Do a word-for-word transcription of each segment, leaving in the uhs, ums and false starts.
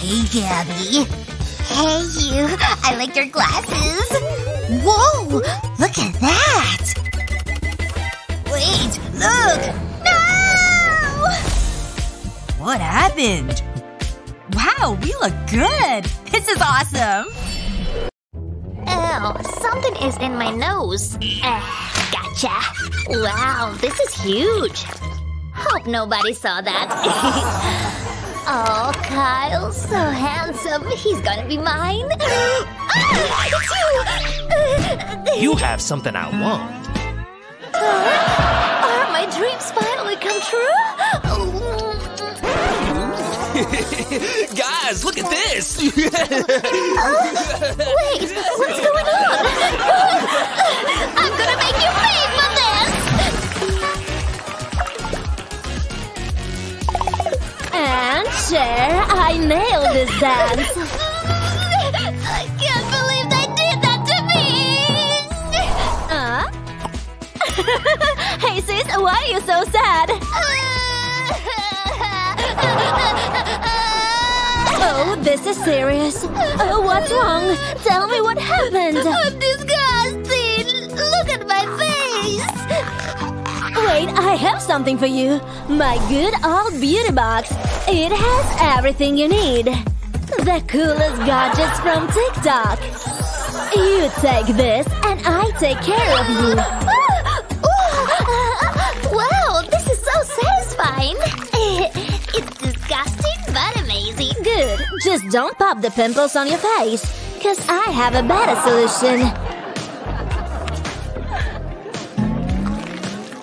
Hey, Gabby. Hey, you. I like your glasses. Whoa! Look at that! Wait! Look! No! What happened? Wow, we look good! This is awesome! Oh, something is in my nose. Uh, gotcha. Wow, this is huge. Hope nobody saw that. Oh, Kyle, so handsome. He's gonna be mine. Ah, it's you! You have something I want. Uh, are my dreams finally come true? Guys, look at this! uh, wait, what's going on? I'm gonna make you pay for this! And sure, I nailed this dance. Hey sis, why are you so sad? Oh, this is serious. Oh, what's wrong? Tell me what happened. I'm disgusted. Look at my face. Wait, I have something for you. My good old beauty box. It has everything you need. The coolest gadgets from TikTok. You take this and I take care of you. It's disgusting but amazing. Good. Just don't pop the pimples on your face. Cause I have a better solution.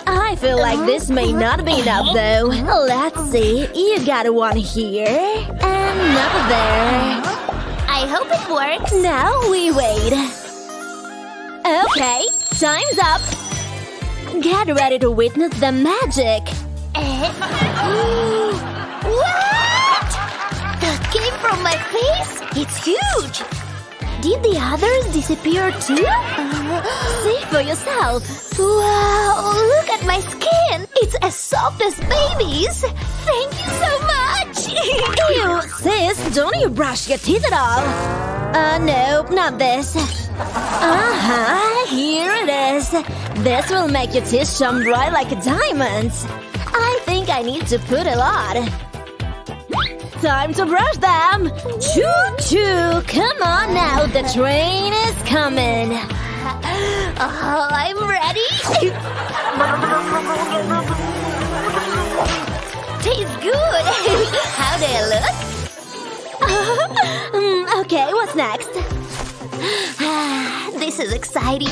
I feel like this may not be enough though. Let's see. You got one here. And another there. I hope it works. Now we wait. Okay. Time's up. Get ready to witness the magic. Ooh. What? That came from my face? It's huge! Did the others disappear too? Uh, See for yourself! Wow, look at my skin! It's as soft as babies! Thank you so much! Ew, sis, don't you brush your teeth at all! Uh, nope, not this. Uh-huh, here it is! This will make your teeth shine bright like diamonds! I think I need to put a lot. Time to brush them! Choo-choo! Come on now, the train is coming! Oh, I'm ready! Tastes good! How do I look? mm, okay, what's next? This is exciting!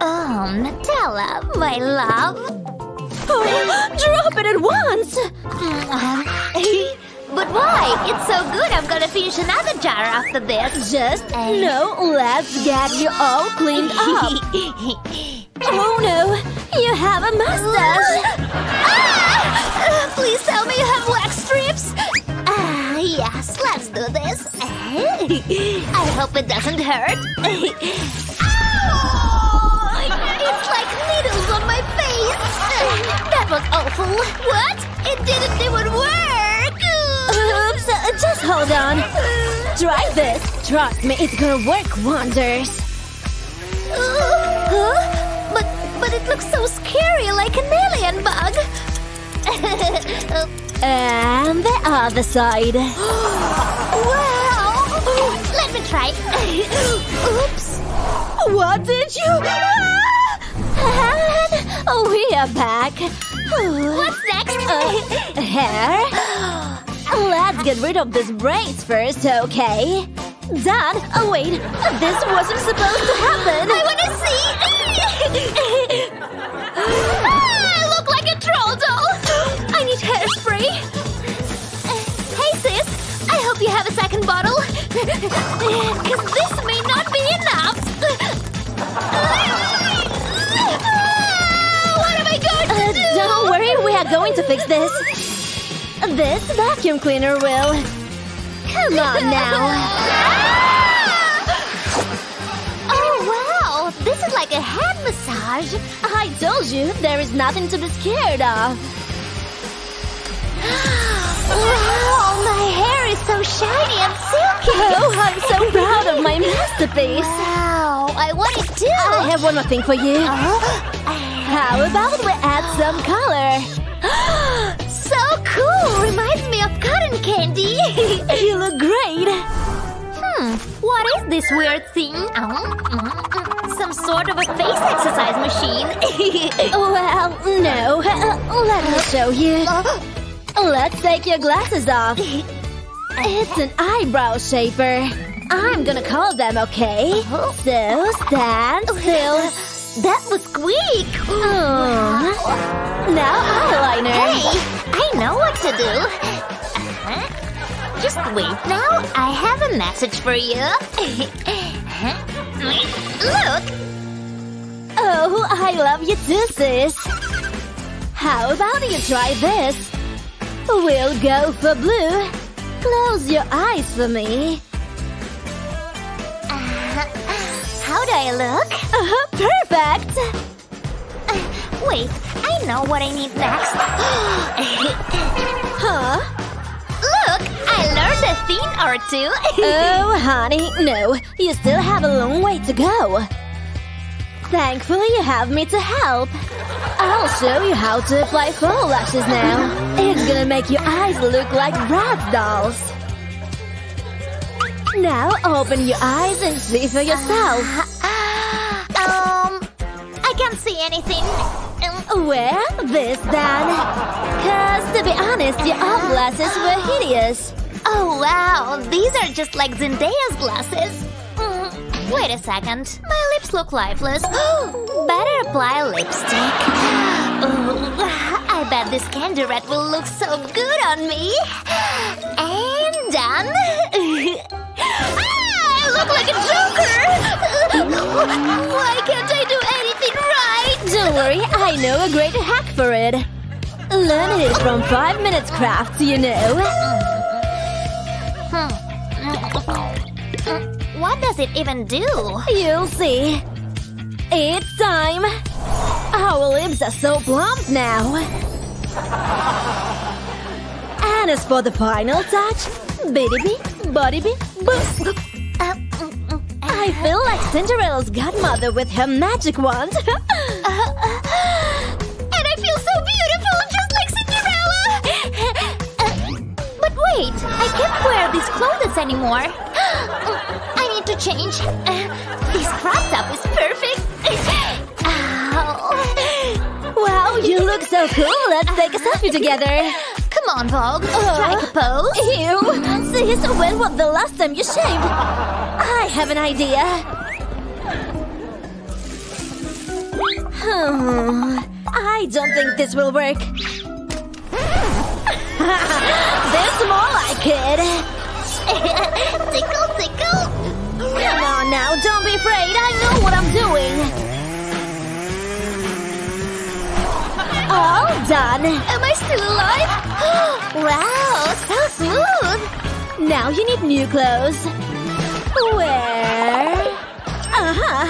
Oh, Nutella, my love! Oh, drop it at once! But why? It's so good, I'm gonna finish another jar after this. Just no, let's get you all cleaned up. Oh no, you have a mustache! Ah! Please tell me you have wax strips! Ah, yes, let's do this. I hope it doesn't hurt. Ow! It's like needles on my face! That was awful. What? It didn't even work. Oops, uh, just hold on. Try this. Trust me, it's gonna work wonders. Uh, huh? But but it looks so scary, like an alien bug. And the other side. Wow. Let me try. Oops. What did you? And we are back. What's next? Uh, hair. Let's get rid of these braids first, okay? Done. Oh, wait. This wasn't supposed to happen. I want to see. I look like a troll doll. I need hairspray. Hey, sis. I hope you have a second bottle. Because this may not be enough. Uh, don't worry, we are going to fix this. This vacuum cleaner will. Come on now. Oh, wow. This is like a head massage. I told you, there is nothing to be scared of. Wow, my hair is so shiny and silky! Oh, I'm so proud of my masterpiece! Wow, I want it too! I have one more thing for you. Uh-huh. How about we add some color? So cool! Reminds me of cotton candy! You look great! Hmm, what is this weird thing? Some sort of a face exercise machine. Well, no. Uh, let me show you. Let's take your glasses off. It's an eyebrow shaper. I'm gonna call them, okay? So, stand still. That was quick! Mm. Now eyeliner! Hey! I know what to do! Uh-huh. Just wait now, I have a message for you! Look! Oh, I love you too, sis! How about you try this? We'll go for blue! Close your eyes for me! How do I look? Uh-huh, perfect! Uh, wait, I know what I need next. Huh? Look, I learned a thing or two. Oh, honey, no. You still have a long way to go. Thankfully, you have me to help. I'll show you how to apply fall lashes now. It's gonna make your eyes look like Bratz dolls. Now open your eyes and see for yourself. Uh, um, I can't see anything. Um, Well, this then. Cause to be honest, your eyeglasses were hideous. Oh wow, these are just like Zendaya's glasses. Mm, wait a second, my lips look lifeless. Better apply lipstick. Ooh, I bet this candy red will look so good on me. And done. Ah, I look like a joker! Why can't I do anything right? Don't worry, I know a great hack for it. Learn it from Five-Minute Crafts, you know. What does it even do? You'll see. It's time. Our lips are so plump now. And as for the final touch, baby, body bee, boop. I feel like Cinderella's godmother with her magic wand. uh, uh, and I feel so beautiful, just like Cinderella. Uh, but wait, I can't wear these clothes anymore. I need to change. Uh, this crop top is perfect. Ow. Wow, you look so cool. Let's take a selfie together. Come on, Vogue. Strike a pose. Ew. Sis, when was the last time you shaved? I have an idea. Oh, I don't think this will work. This more like it. Tickle, tickle. Come on now, don't be afraid. I know what I'm doing. All done! Am I still alive? Wow, so smooth! Now you need new clothes. Where? Uh-huh.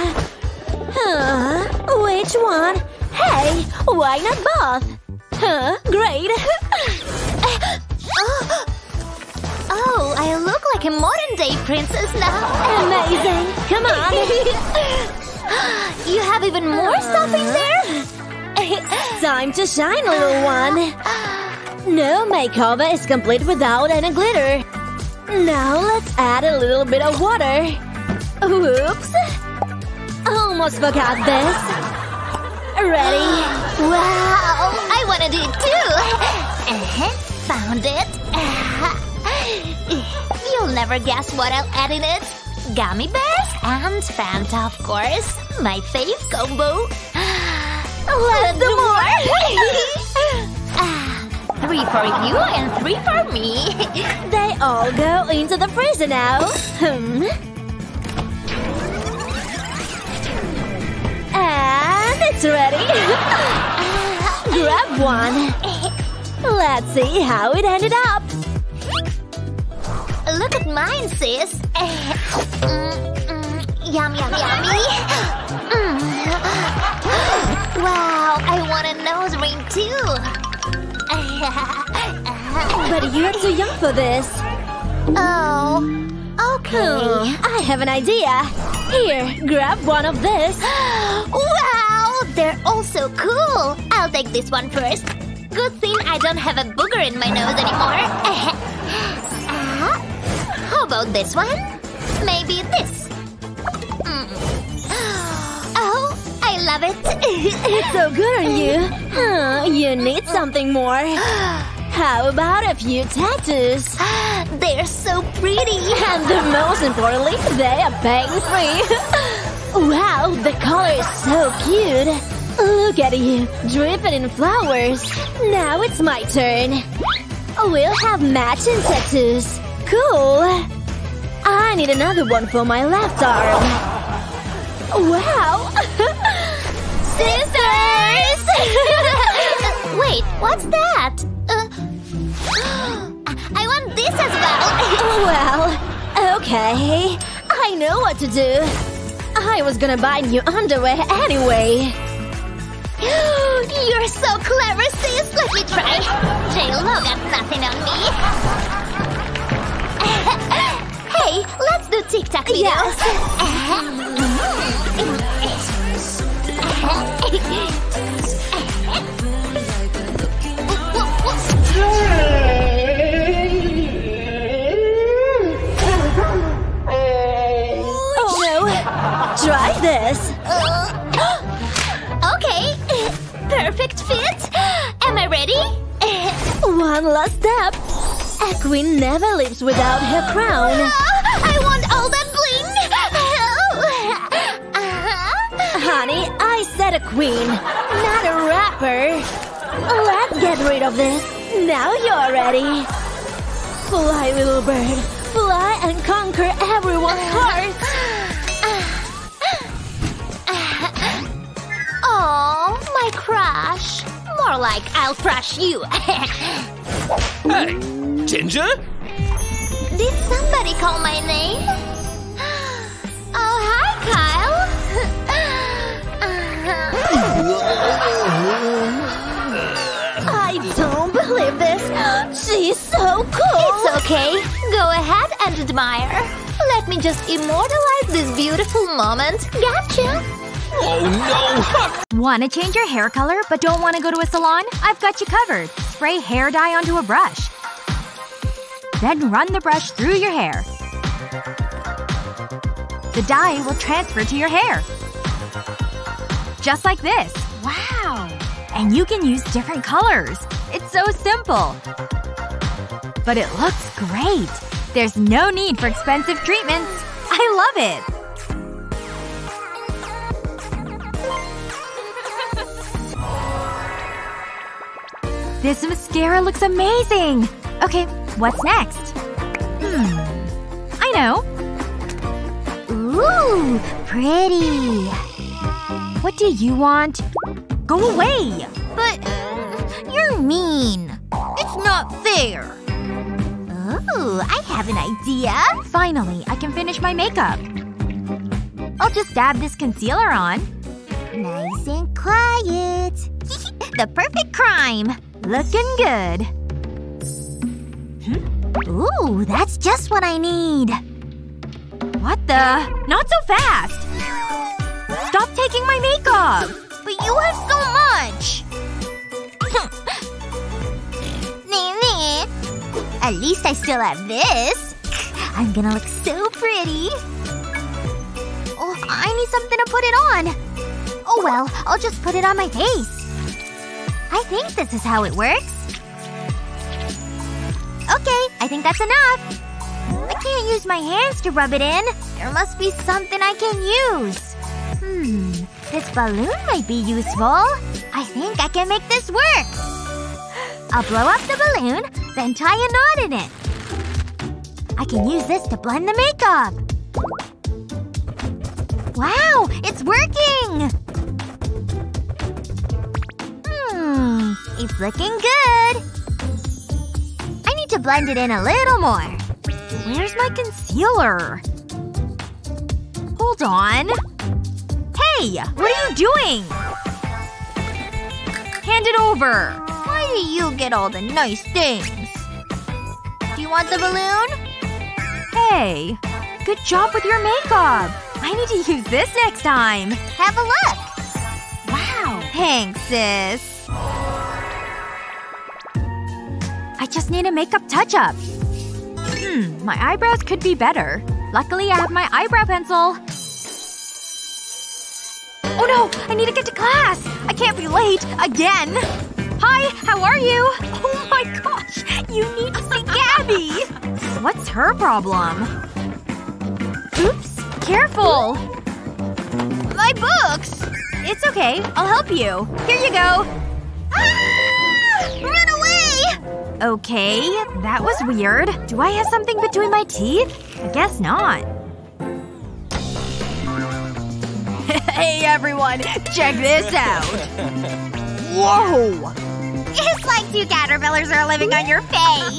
Huh? Which one? Hey, why not both? Huh? Great! Oh, I look like a modern-day princess now! Amazing! Come on! You have even more stuff in there? Time to shine, little one! No makeover is complete without any glitter. Now let's add a little bit of water. Whoops! Almost forgot this. Ready? Wow! I wanna do it too! Uh-huh. Found it! Uh-huh. You'll never guess what I'll add in it. Gummy bears and Fanta, of course. My fave combo. Let's do more! Ah, three for you and three for me. They all go into the freezer now. Hmm. And it's ready. Grab one. Let's see how it ended up. Look at mine, sis. Mm, mm, yum, yum, yummy. Mm. Wow, I want a nose ring too! But you're too young for this. Oh. Okay. I have an idea. Here, grab one of this. Wow! They're all so cool. I'll take this one first. Good thing I don't have a booger in my nose anymore. uh, how about this one? Maybe this. Mm. Oh, I love it. It's so good on you. Huh, you need something more. How about a few tattoos? They're so pretty. And the most importantly, they are pain-free. Wow, the color is so cute. Look at you, dripping in flowers. Now it's my turn. We'll have matching tattoos. Cool. I need another one for my left arm. Wow. Sisters! Wait, what's that? Uh, I want this as well. Well, okay. I know what to do. I was gonna buy new underwear anyway. You're so clever, sis! Let me try! J Lo got nothing on me! Hey, let's do TikTok videos! Yes. Oh no! Try this! Okay! Perfect fit! Am I ready? One last step! A queen never lives without her crown! I want all that bling! uh-huh. Honey, I said a queen, not a rapper! Let's get rid of this! Now you're ready! Fly, little bird! Fly and conquer everyone's heart! Aww, my crush. More like I'll crush you. Hey, Ginger? Did somebody call my name? Oh, hi, Kyle. I don't believe this. She's so cool. It's okay. Go ahead and admire. Let me just immortalize this beautiful moment. Gotcha. Oh no! Wanna change your hair color but don't wanna go to a salon? I've got you covered. Spray hair dye onto a brush. Then run the brush through your hair. The dye will transfer to your hair. Just like this. Wow! And you can use different colors. It's so simple. But it looks great. There's no need for expensive treatments. I love it! This mascara looks amazing! Okay, what's next? Hmm. I know. Ooh, pretty. What do you want? Go away! But you're mean. It's not fair. Ooh, I have an idea. Finally, I can finish my makeup. I'll just dab this concealer on. Nice and quiet. The perfect crime. Looking good. Hmm? Ooh, that's just what I need. What the? Not so fast! Stop taking my makeup! But you have so much! At least I still have this. I'm gonna look so pretty. Oh, I need something to put it on. Oh well, I'll just put it on my face. I think this is how it works. Okay, I think that's enough. I can't use my hands to rub it in. There must be something I can use. Hmm, this balloon might be useful. I think I can make this work. I'll blow up the balloon, then tie a knot in it. I can use this to blend the makeup. Wow, it's working! It's looking good! I need to blend it in a little more. Where's my concealer? Hold on. Hey! What are you doing? Hand it over! Why do you get all the nice things? Do you want the balloon? Hey! Good job with your makeup! I need to use this next time! Have a look! Wow! Thanks, sis! I just need a makeup touch-up. Hmm, my eyebrows could be better. Luckily, I have my eyebrow pencil. Oh no! I need to get to class! I can't be late! Again! Hi! How are you? Oh my gosh! You need to see Gabby! What's her problem? Oops! Careful! My books! It's okay. I'll help you. Here you go! Ah! Run away! Okay. That was weird. Do I have something between my teeth? I guess not. Hey everyone! Check this out! Whoa! It's like two caterpillars are living on your face!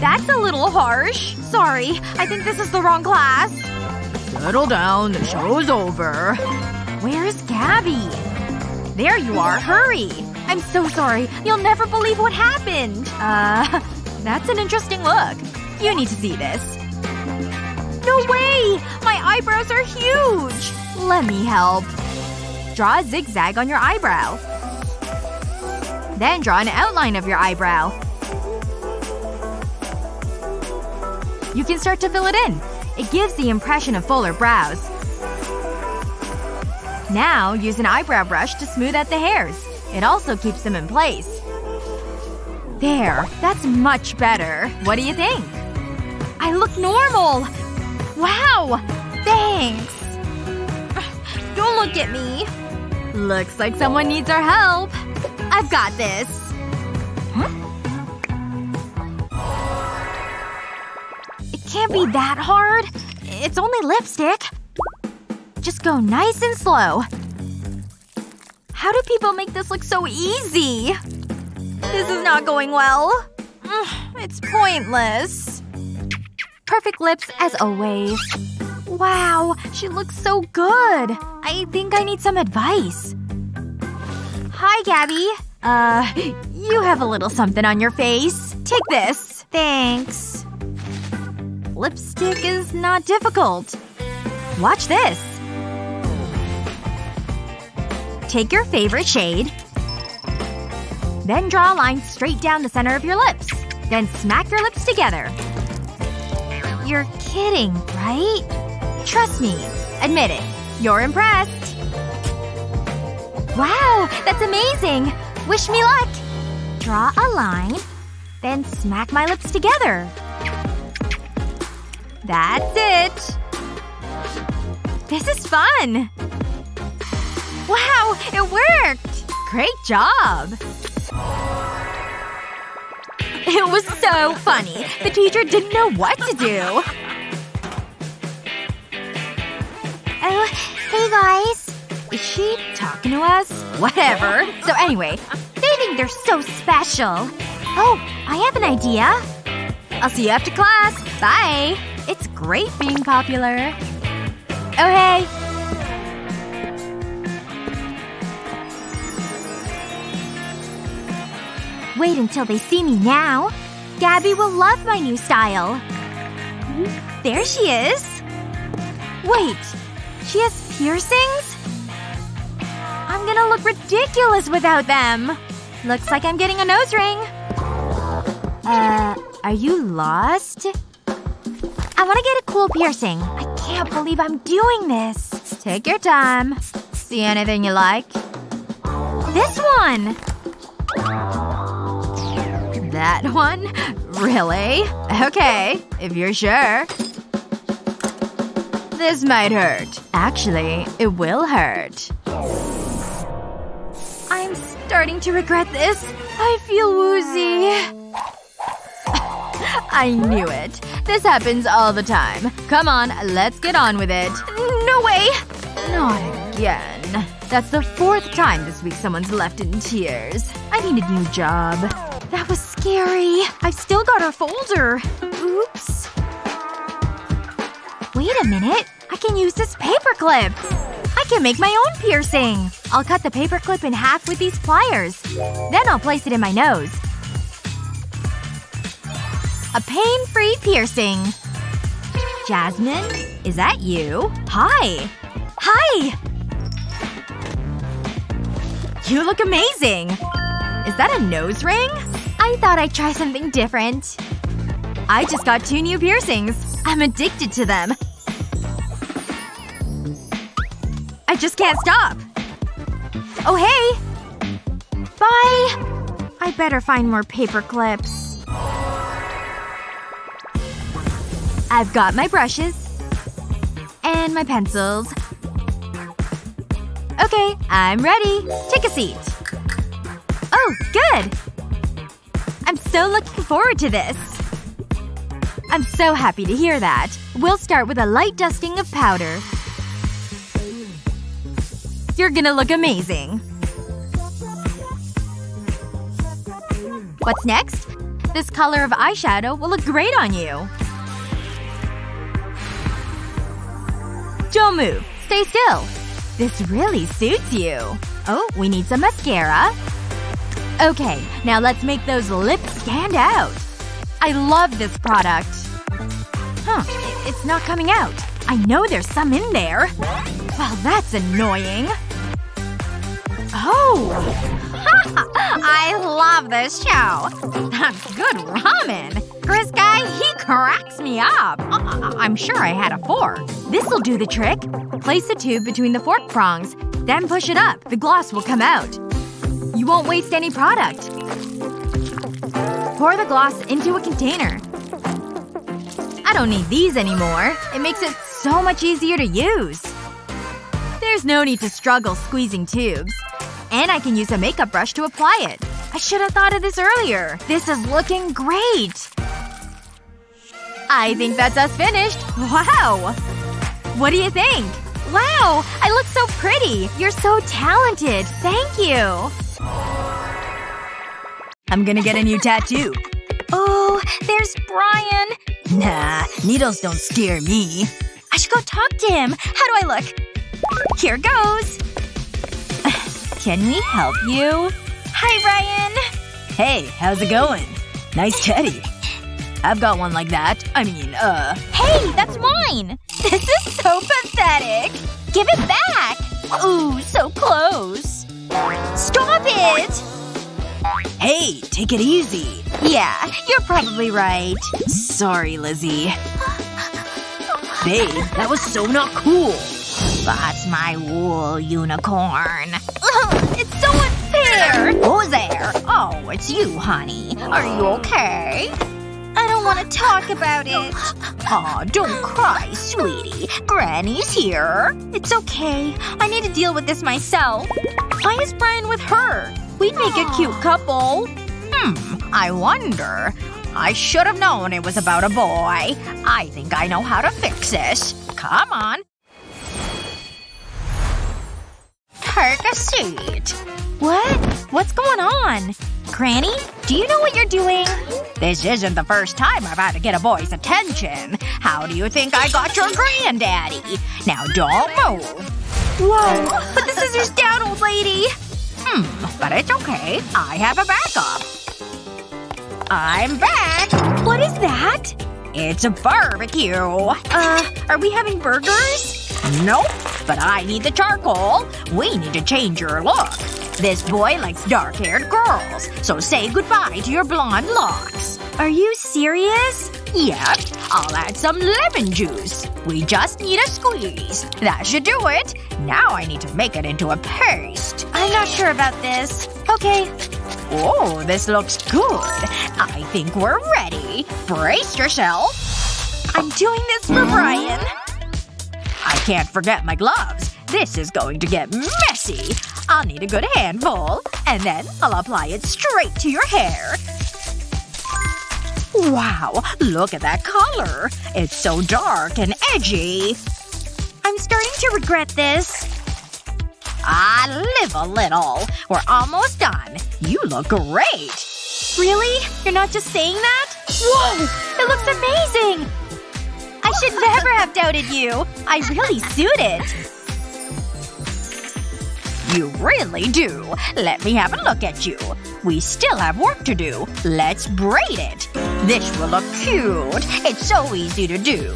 That's a little harsh. Sorry, I think this is the wrong class. Settle down, the show's over. Where's Gabby? There you are, hurry! I'm so sorry, you'll never believe what happened! Uh, that's an interesting look. You need to see this. No way! My eyebrows are huge! Let me help. Draw a zigzag on your eyebrow. Then draw an outline of your eyebrow. You can start to fill it in. It gives the impression of fuller brows. Now, use an eyebrow brush to smooth out the hairs. It also keeps them in place. There. That's much better. What do you think? I look normal! Wow! Thanks! Don't look at me! Looks like someone needs our help! I've got this! Huh? It can't be that hard. It's only lipstick. Just go nice and slow. How do people make this look so easy? This is not going well. It's pointless. Perfect lips, as always. Wow, she looks so good! I think I need some advice. Hi, Gabby. Uh, you have a little something on your face. Take this. Thanks. Lipstick is not difficult. Watch this. Take your favorite shade. Then draw a line straight down the center of your lips. Then smack your lips together. You're kidding, right? Trust me. Admit it. You're impressed. Wow! That's amazing! Wish me luck! Draw a line. Then smack my lips together. That's it! This is fun! Wow! It worked! Great job! It was so funny. The teacher didn't know what to do. Oh, hey guys. Is she talking to us? Whatever. So anyway, they think they're so special. Oh, I have an idea. I'll see you after class. Bye. It's great being popular. Oh, hey. Wait until they see me now. Gabby will love my new style. There she is. Wait. She has piercings? I'm gonna look ridiculous without them. Looks like I'm getting a nose ring. Uh, are you lost? I wanna get a cool piercing. I can't believe I'm doing this. Take your time. See anything you like? This one! That one? Really? Okay, if you're sure. This might hurt. Actually, it will hurt. I'm starting to regret this. I feel woozy. I knew it. This happens all the time. Come on, let's get on with it. No way! Not again. That's the fourth time this week someone's left in tears. I need a new job. That was scary. I've still got her folder. Oops. Wait a minute. I can use this paperclip. I can make my own piercing. I'll cut the paperclip in half with these pliers. Then I'll place it in my nose. A pain-free piercing. Jasmine? Is that you? Hi. Hi! You look amazing! Is that a nose ring? I thought I'd try something different. I just got two new piercings. I'm addicted to them. I just can't stop. Oh hey! Bye! I better find more paper clips. I've got my brushes. And my pencils. Okay, I'm ready. Take a seat. Oh, good! I'm so looking forward to this. I'm so happy to hear that. We'll start with a light dusting of powder. You're gonna look amazing. What's next? This color of eyeshadow will look great on you. Don't move. Stay still. This really suits you. Oh, we need some mascara. Okay, now let's make those lips stand out. I love this product. Huh. It's not coming out. I know there's some in there. Well, that's annoying. Oh! I love this show. That's good ramen. Chris guy, he cracks me up. Uh, I'm sure I had a fork. This'll do the trick. Place the tube between the fork prongs. Then push it up. The gloss will come out. You won't waste any product. Pour the gloss into a container. I don't need these anymore. It makes it so much easier to use. There's no need to struggle squeezing tubes. And I can use a makeup brush to apply it. I should have thought of this earlier. This is looking great! I think that's us finished. Wow! What do you think? Wow! I look so pretty! You're so talented! Thank you! I'm gonna get a new tattoo. Oh, there's Brian! Nah, needles don't scare me. I should go talk to him. How do I look? Here goes! Can we help you? Hi, Brian! Hey, how's it going? Nice teddy. I've got one like that. I mean, uh… Hey! That's mine! This is so pathetic! Give it back! Ooh, so close. Stop it! Hey, take it easy. Yeah, you're probably right. Sorry, Lizzie. Babe, that was so not cool. That's my wool unicorn. Ugh, it's so unfair! Who's there? Oh, it's you, honey. Are you okay? I don't want to talk about it. Aw, don't cry, sweetie. Granny's here. It's okay. I need to deal with this myself. Why is Brian with her? We'd make a cute couple. Hmm, I wonder. I should have known it was about a boy. I think I know how to fix this. Come on. Take a seat. What? What's going on? Granny, do you know what you're doing? This isn't the first time I've had to get a boy's attention. How do you think I got your granddaddy? Now don't move. Whoa, put the scissors down, old lady! Hmm, but it's okay. I have a backup. I'm back! What is that? It's a barbecue. Uh, are we having burgers? Nope. But I need the charcoal. We need to change your look. This boy likes dark-haired girls, so say goodbye to your blonde locks. Are you serious? Yep. I'll add some lemon juice. We just need a squeeze. That should do it. Now I need to make it into a paste. I'm not sure about this. Okay. Oh, this looks good. I think we're ready. Brace yourself. I'm doing this for Brian. I can't forget my gloves. This is going to get messy. I'll need a good handful. And then I'll apply it straight to your hair. Wow, look at that color. It's so dark and edgy. I'm starting to regret this. Ah, live a little. We're almost done. You look great. Really? You're not just saying that? Whoa! It looks amazing! I should never have doubted you. I really suit it. You really do. Let me have a look at you. we still have work to do. Let's braid it. This will look cute. It's so easy to do.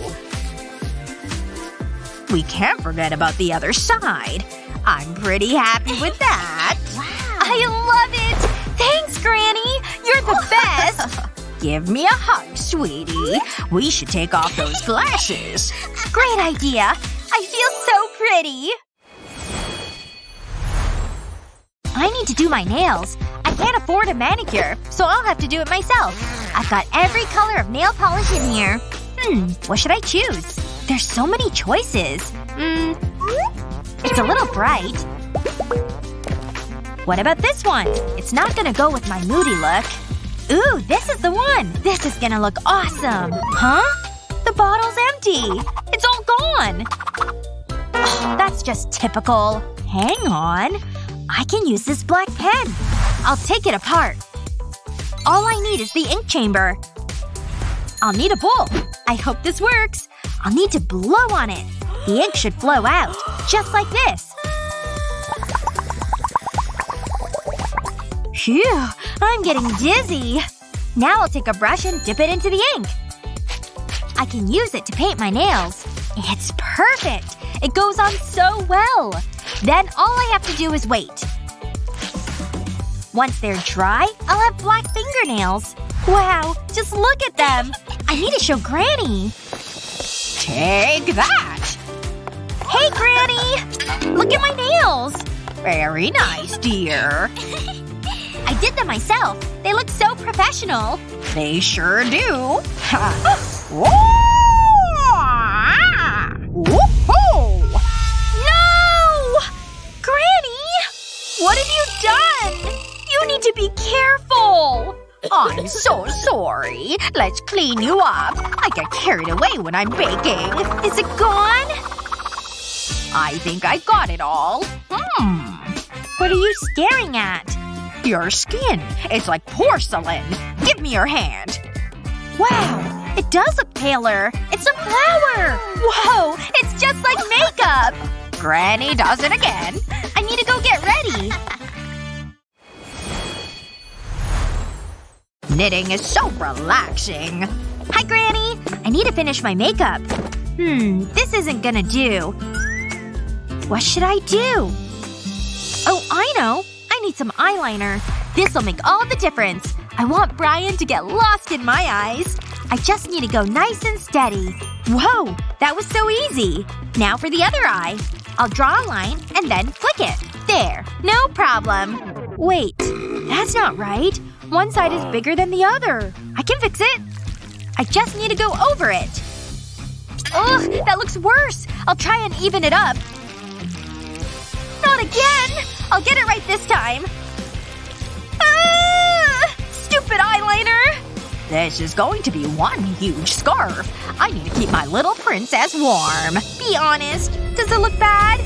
We can't forget about the other side. I'm pretty happy with that. Wow. I love it! Thanks, Granny! You're the best! Give me a hug, sweetie. We should take off those glasses. Great idea. I feel so pretty. I need to do my nails. I can't afford a manicure, so I'll have to do it myself. I've got every color of nail polish in here. Hmm, what should I choose? There's so many choices. Hmm. It's a little bright. What about this one? It's not gonna go with my moody look. Ooh, this is the one! This is gonna look awesome! Huh? The bottle's empty! It's all gone! Oh, that's just typical. Hang on. I can use this black pen. I'll take it apart. All I need is the ink chamber. I'll need a bowl. I hope this works. I'll need to blow on it. The ink should flow out. Just like this. Phew. I'm getting dizzy. Now I'll take a brush and dip it into the ink. I can use it to paint my nails. It's perfect! It goes on so well! Then all I have to do is wait. Once they're dry, I'll have black fingernails. Wow, just look at them! I need to show Granny. Take that! Hey, Granny! Look at my nails! Very nice, dear. I did them myself. They look so professional. They sure do. No! Granny! What have you done? You need to be careful. I'm so sorry. Let's clean you up. I get carried away when I'm baking. Is it gone? I think I got it all. Hmm. What are you staring at? Your skin. It's like porcelain. Give me your hand. Wow. It does look paler. It's a flower. Whoa. It's just like makeup. Granny does it again. I need to go get ready. Knitting is so relaxing. Hi, Granny. I need to finish my makeup. Hmm. This isn't gonna do. What should I do? Oh, I know. I need some eyeliner. This'll make all the difference. I want Brian to get lost in my eyes. I just need to go nice and steady. Whoa! That was so easy. Now for the other eye. I'll draw a line and then click it. There. No problem. Wait. That's not right. One side is bigger than the other. I can fix it. I just need to go over it. Ugh! That looks worse. I'll try and even it up. Not again! I'll get it right this time. Ah! Stupid eyeliner! This is going to be one huge scarf. I need to keep my little princess warm. Be honest. Does it look bad?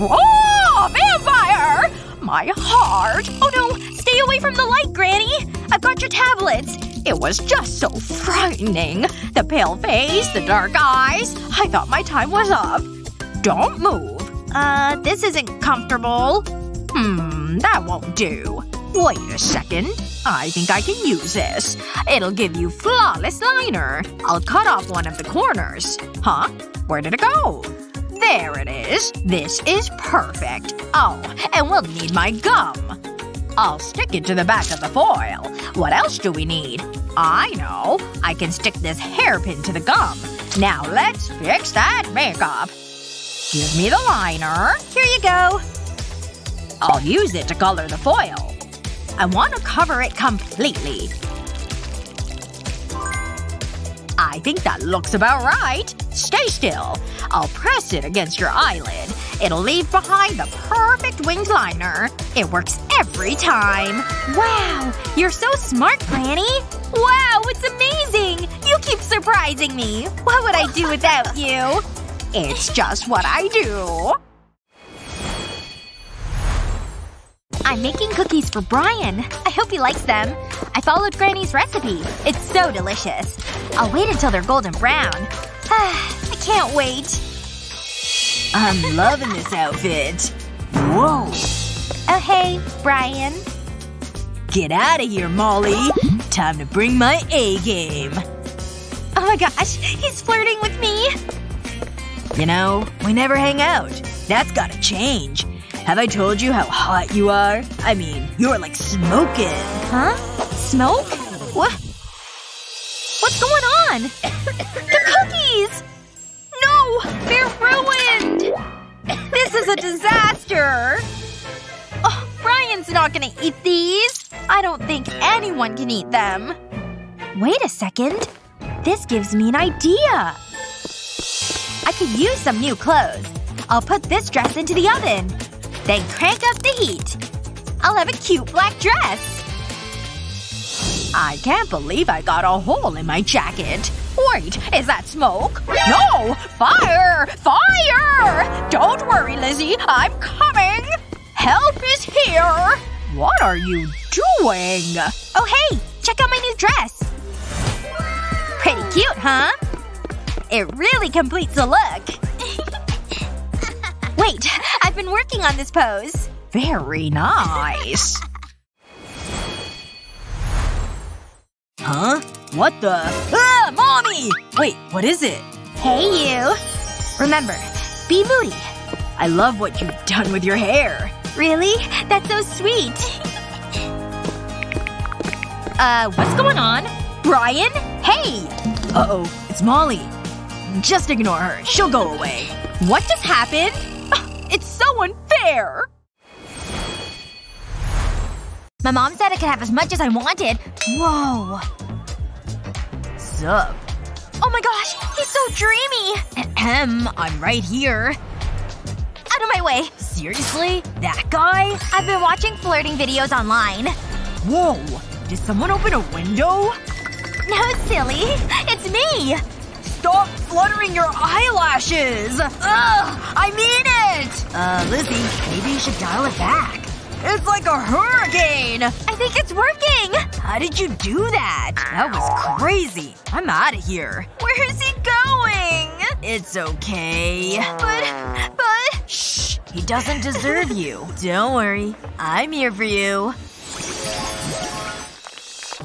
Oh! Vampire! My heart! Oh no! Stay away from the light, Granny! I've got your tablets. It was just so frightening. The pale face, the dark eyes. I thought my time was up. Don't move. Uh, this isn't comfortable. Hmm, that won't do. Wait a second. I think I can use this. It'll give you flawless liner. I'll cut off one of the corners. Huh? Where did it go? There it is. This is perfect. Oh, and we'll need my gum. I'll stick it to the back of the foil. What else do we need? I know. I can stick this hairpin to the gum. Now let's fix that makeup. Give me the liner. Here you go. I'll use it to color the foil. I want to cover it completely. I think that looks about right. Stay still. I'll press it against your eyelid. It'll leave behind the perfect winged liner. It works every time. Wow! You're so smart, Granny! Wow, it's amazing! You keep surprising me. What would I do without you? It's just what I do. I'm making cookies for Brian. I hope he likes them. I followed Granny's recipe. It's so delicious. I'll wait until they're golden brown. Ah, I can't wait. I'm loving this outfit. Whoa. Oh hey, Brian. Get out of here, Molly. Time to bring my A-game. Oh my gosh, he's flirting with me! You know, we never hang out. That's gotta change. Have I told you how hot you are? I mean, you're like smoking. Huh? Smoke? What? What's going on? The cookies! No! They're ruined! This is a disaster! Oh, Brian's not gonna eat these! I don't think anyone can eat them. Wait a second. This gives me an idea! I could use some new clothes. I'll put this dress into the oven. Then crank up the heat. I'll have a cute black dress. I can't believe I got a hole in my jacket. Wait, is that smoke? No! Fire! Fire! Don't worry, Lizzie. I'm coming! Help is here! What are you doing? Oh hey! Check out my new dress! Pretty cute, huh? It really completes the look. Wait, I've been working on this pose. Very nice. Huh? What the… Ah! Mommy! Wait, what is it? Hey, you. Remember, be moody. I love what you've done with your hair. Really? That's so sweet. Uh, what's going on? Brian? Hey! Uh-oh. It's Molly. Just ignore her. She'll go away. What just happened? It's so unfair! My mom said I could have as much as I wanted. Whoa. Sup? Oh my gosh! He's so dreamy! Ahem. I'm right here. Out of my way. Seriously? That guy? I've been watching flirting videos online. Whoa. Did someone open a window? No, silly. It's me! Stop fluttering your eyelashes! Ugh! I mean it! Uh, Lizzie, maybe you should dial it back. It's like a hurricane! I think it's working! How did you do that? That was crazy. I'm out of here. Where is he going? It's okay. But… but… Shh. He doesn't deserve you. Don't worry. I'm here for you.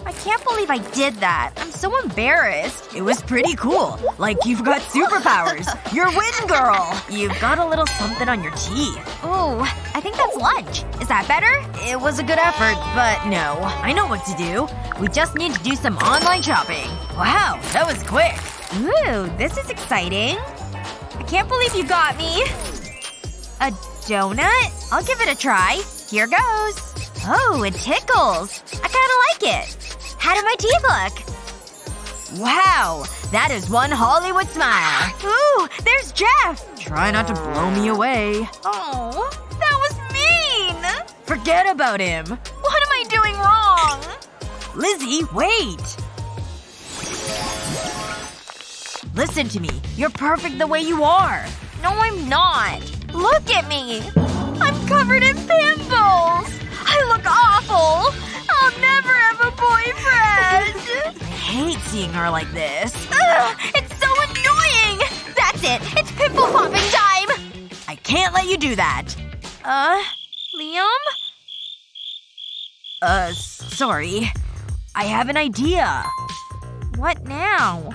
I can't believe I did that. I'm so embarrassed. It was pretty cool. Like you've got superpowers. You're Wind Girl. You've got a little something on your teeth. Ooh. I think that's lunch. Is that better? It was a good effort, but no. I know what to do. We just need to do some online shopping. Wow. That was quick. Ooh. This is exciting. I can't believe you got me. A donut? I'll give it a try. Here goes. Oh. It tickles. I kinda like it. How did my teeth look? Wow. That is one Hollywood smile. Ooh. There's Jeff. Try not to blow me away. Oh. That was mean. Forget about him. What am I doing wrong? Lizzie, wait. Listen to me. You're perfect the way you are. No, I'm not. Look at me. I'm covered in pimples. I look awful. I'll never have a boyfriend! I hate seeing her like this. Ugh, it's so annoying! That's it! It's pimple popping time! I can't let you do that. Uh, Liam? Uh, sorry. I have an idea. What now?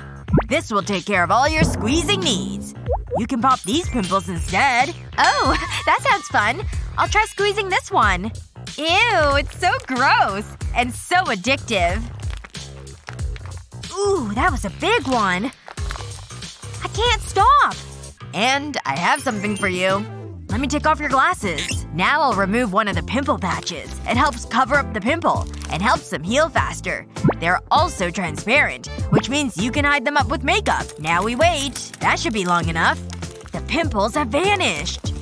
This will take care of all your squeezing needs. You can pop these pimples instead. Oh, that sounds fun. I'll try squeezing this one. Ew, it's so gross. And so addictive. Ooh, that was a big one. I can't stop. And I have something for you. Let me take off your glasses. Now I'll remove one of the pimple patches. It helps cover up the pimple. And helps them heal faster. They're also transparent, which means you can hide them up with makeup. Now we wait. That should be long enough. The pimples have vanished.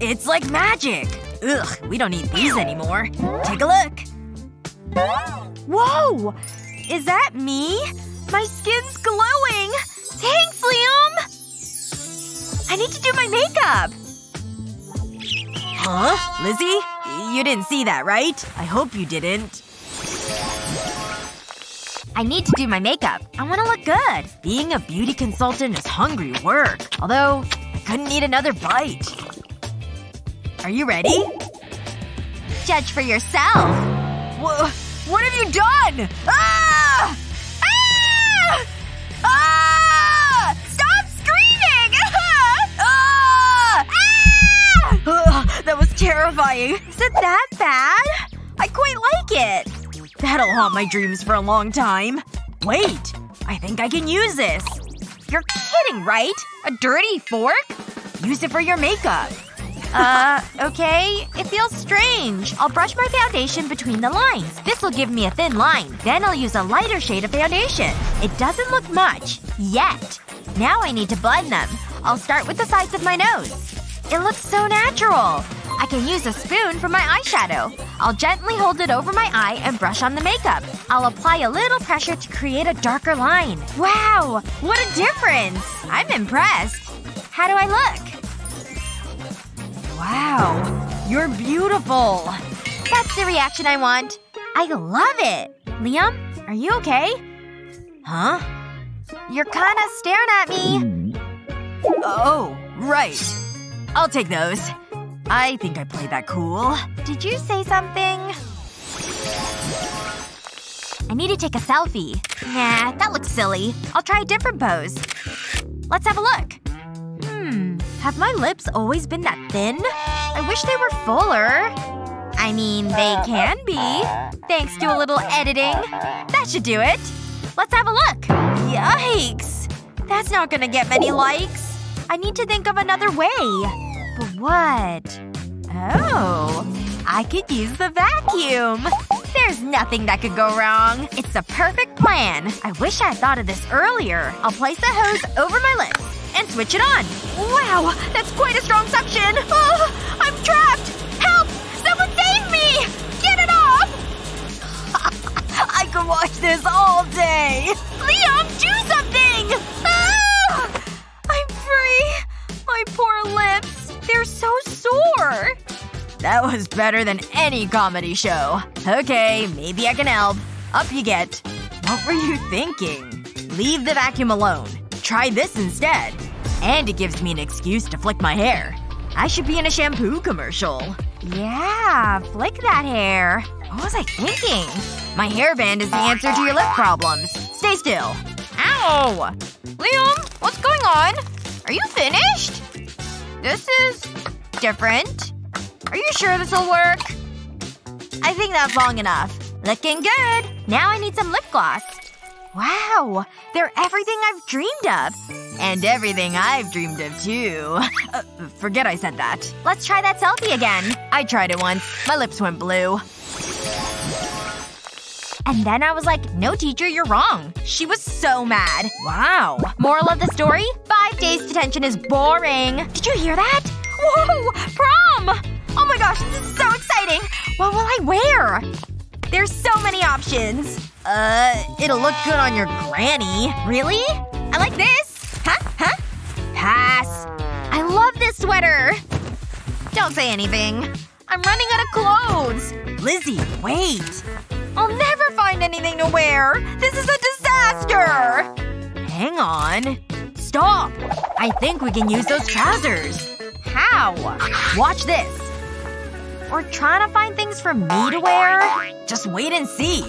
It's like magic. Ugh, we don't need these anymore. Take a look. Whoa! Is that me? My skin's glowing! Thanks, Liam! I need to do my makeup! Huh? Lizzie? You didn't see that, right? I hope you didn't. I need to do my makeup. I wanna look good. Being a beauty consultant is hungry work. Although, I couldn't eat another bite. Are you ready? Judge for yourself. What have you done? Ah! Ah! Ah! Stop screaming! Ah! Ah! Ugh, that was terrifying. Is it that bad? I quite like it. That'll haunt my dreams for a long time. Wait. I think I can use this. You're kidding, right? A dirty fork? Use it for your makeup. Uh, okay. It feels strange. I'll brush my foundation between the lines. This'll give me a thin line. Then I'll use a lighter shade of foundation. It doesn't look much. Yet. Now I need to blend them. I'll start with the sides of my nose. It looks so natural. I can use a spoon for my eyeshadow. I'll gently hold it over my eye and brush on the makeup. I'll apply a little pressure to create a darker line. Wow! What a difference! I'm impressed. How do I look? Wow. You're beautiful. That's the reaction I want. I love it. Liam, are you okay? Huh? You're kinda staring at me. Oh, right. I'll take those. I think I played that cool. Did you say something? I need to take a selfie. Nah, that looks silly. I'll try a different pose. Let's have a look. Hmm. Have my lips always been that thin? I wish they were fuller. I mean, they can be. Thanks to a little editing. That should do it. Let's have a look. Yikes. That's not gonna get many likes. I need to think of another way. But what? Oh. I could use the vacuum. There's nothing that could go wrong. It's the perfect plan. I wish I had thought of this earlier. I'll place the hose over my lips. And switch it on. Wow! That's quite a strong suction! Oh, I'm trapped! Help! Someone save me! Get it off! I could watch this all day! Liam, do something! Ah! I'm free! My poor lips. They're so sore. That was better than any comedy show. Okay, maybe I can help. Up you get. What were you thinking? Leave the vacuum alone. Try this instead. And it gives me an excuse to flick my hair. I should be in a shampoo commercial. Yeah, flick that hair. What was I thinking? My hairband is the answer to your lip problems. Stay still. Ow! Liam, what's going on? Are you finished? This is… different. Are you sure this'll work? I think that's long enough. Looking good! Now I need some lip gloss. Wow. They're everything I've dreamed of. And everything I've dreamed of, too. Uh, forget I said that. Let's try that selfie again. I tried it once. My lips went blue. And then I was like, no teacher, you're wrong. She was so mad. Wow. Moral of the story? Five days detention is boring. Did you hear that? Whoa! Prom! Oh my gosh, this is so exciting! What will I wear? There's so many options. Uh, it'll look good on your granny. Really? I like this. Huh? Huh? Pass. I love this sweater. Don't say anything. I'm running out of clothes. Lizzie, wait. I'll never find anything to wear. This is a disaster. Hang on. Stop. I think we can use those trousers. How? Watch this. Or trying to find things for me to wear? Just wait and see.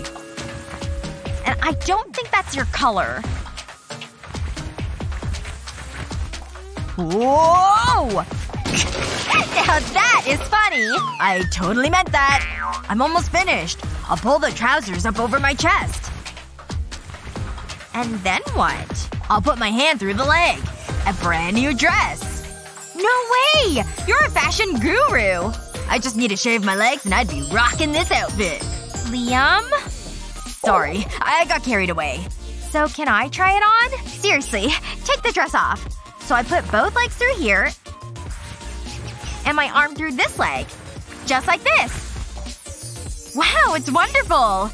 And I don't think that's your color. Whoa! Now that is funny! I totally meant that. I'm almost finished. I'll pull the trousers up over my chest. And then what? I'll put my hand through the leg. A brand new dress. No way! You're a fashion guru! I just need to shave my legs and I'd be rocking this outfit. Liam? Sorry. I got carried away. So can I try it on? Seriously. Take the dress off. So I put both legs through here and my arm through this leg. Just like this. Wow, it's wonderful!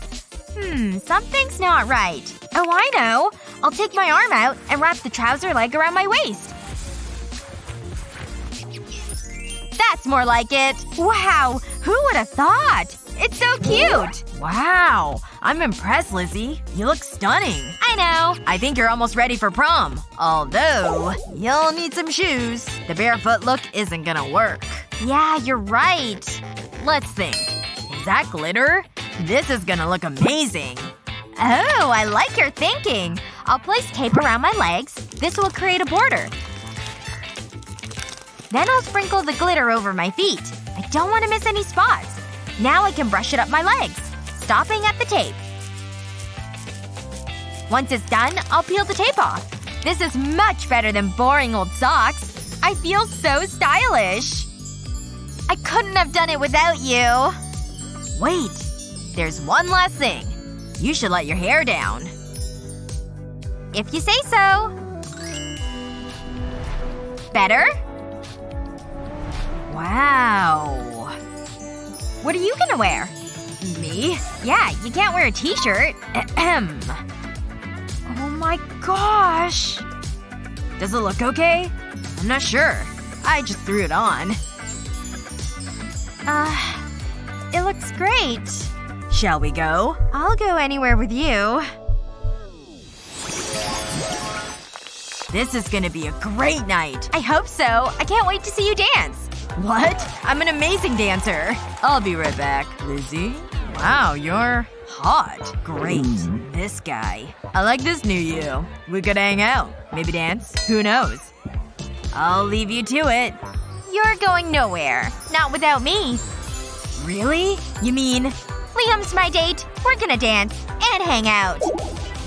Hmm, something's not right. Oh, I know. I'll take my arm out and wrap the trouser leg around my waist. That's more like it. Wow. Who would have thought? It's so cute! Wow. I'm impressed, Lizzie. You look stunning. I know. I think you're almost ready for prom. Although, you'll need some shoes. The barefoot look isn't gonna work. Yeah, you're right. Let's think. Is that glitter? This is gonna look amazing. Oh, I like your thinking. I'll place tape around my legs. This will create a border. Then I'll sprinkle the glitter over my feet. I don't want to miss any spots. Now I can brush it up my legs. Stopping at the tape. Once it's done, I'll peel the tape off. This is much better than boring old socks. I feel so stylish. I couldn't have done it without you. Wait. There's one last thing. You should let your hair down. If you say so. Better? Wow. What are you gonna wear? Me? Yeah, you can't wear a t-shirt. Ahem. Oh my gosh. Does it look okay? I'm not sure. I just threw it on. Uh, it looks great. Shall we go? I'll go anywhere with you. This is gonna be a great night. I hope so. I can't wait to see you dance. What? I'm an amazing dancer. I'll be right back, Lizzie. Wow, you're hot. Great. This guy. I like this new you. We could hang out. Maybe dance? Who knows? I'll leave you to it. You're going nowhere. Not without me. Really? You mean… Liam's my date. We're gonna dance. And hang out.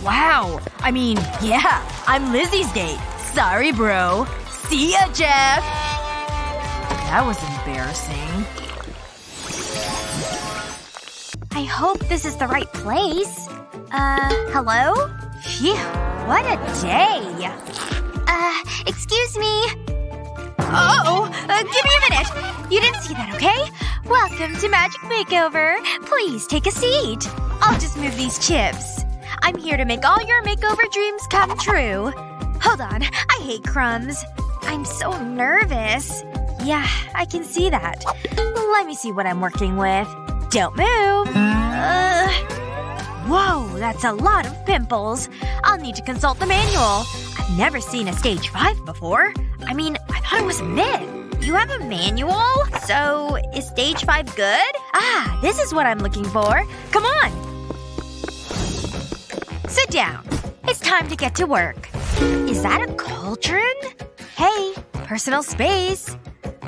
Wow. I mean, yeah. I'm Lizzie's date. Sorry, bro. See ya, Jeff! That was embarrassing. I hope this is the right place. Uh, hello? Phew. What a day. Uh, excuse me. Uh-oh. Uh, give me a minute. You didn't see that, okay? Welcome to Magic Makeover. Please take a seat. I'll just move these chips. I'm here to make all your makeover dreams come true. Hold on. I hate crumbs. I'm so nervous. Yeah, I can see that. Let me see what I'm working with. Don't move. Uh, whoa, that's a lot of pimples. I'll need to consult the manual. I've never seen a stage five before. I mean, I thought it was myth. You have a manual? So, is stage five good? Ah, this is what I'm looking for. Come on. Sit down. It's time to get to work. Is that a cauldron? Hey, personal space.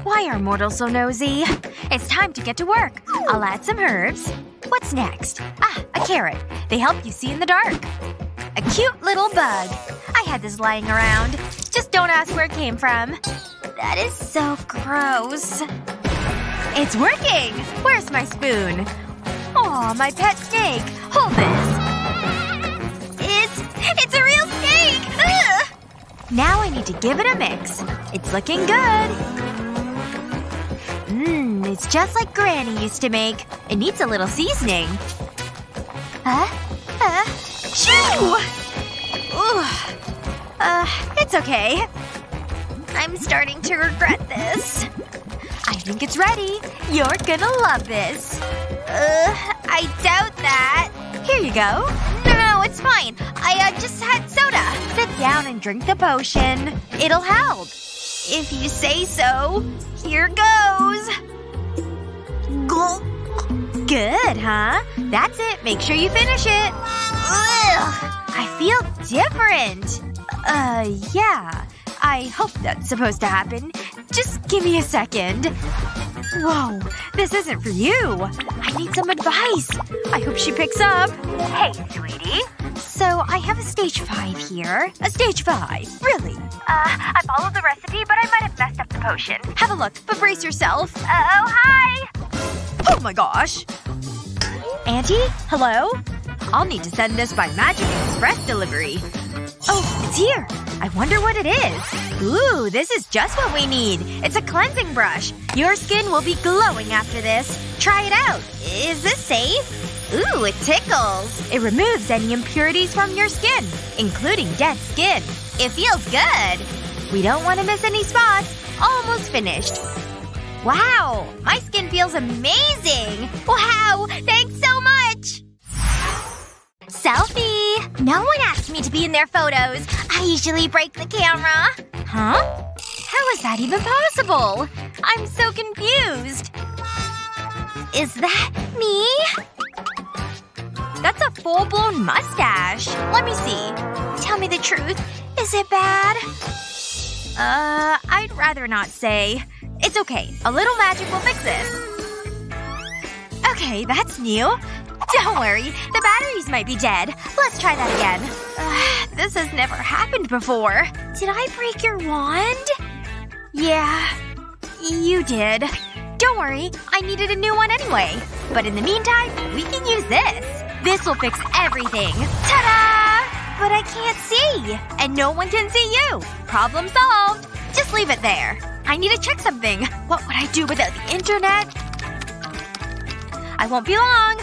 Why are mortals so nosy? It's time to get to work. I'll add some herbs. What's next? Ah, a carrot. They help you see in the dark. A cute little bug. I had this lying around. Just don't ask where it came from. That is so gross. It's working! Where's my spoon? Aw, my pet snake. Hold this. It's a real snake! Ugh! Now I need to give it a mix. It's looking good. Mmm, it's just like Granny used to make. It needs a little seasoning. Huh? Uh, shoo! Ooh. Uh, it's okay. I'm starting to regret this. I think it's ready. You're gonna love this. Ugh, I doubt that. Here you go. No, it's fine. I uh, just had soda. Sit down and drink the potion. It'll help. If you say so. Here goes. Gulp. Good, huh? That's it. Make sure you finish it. Ugh. I feel different. Uh, yeah. I hope that's supposed to happen. Just give me a second. Whoa. This isn't for you. I need some advice. I hope she picks up. Hey, sweetie. So, I have a stage five here. A stage five. Really? Uh, I followed the recipe, but I might have messed up the potion. Have a look, but brace yourself. Uh oh, hi! Oh my gosh! Auntie? Hello? I'll need to send this by Magic Express delivery. Oh, it's here. I wonder what it is. Ooh, this is just what we need. It's a cleansing brush. Your skin will be glowing after this. Try it out. Is this safe? Ooh, it tickles. It removes any impurities from your skin, including dead skin. It feels good. We don't want to miss any spots. Almost finished. Wow, my skin feels amazing. Wow, thanks so much. Selfie! No one asked me to be in their photos. I usually break the camera. Huh? How is that even possible? I'm so confused. Is that me? That's a full-blown mustache. Let me see. Tell me the truth. Is it bad? Uh, I'd rather not say. It's okay. A little magic will fix this. Okay, that's new. Don't worry. The batteries might be dead. Let's try that again. Uh, this has never happened before. Did I break your wand? Yeah. You did. Don't worry. I needed a new one anyway. But in the meantime, we can use this. This will fix everything. Ta-da! But I can't see. And no one can see you. Problem solved. Just leave it there. I need to check something. What would I do without the internet? I won't be long.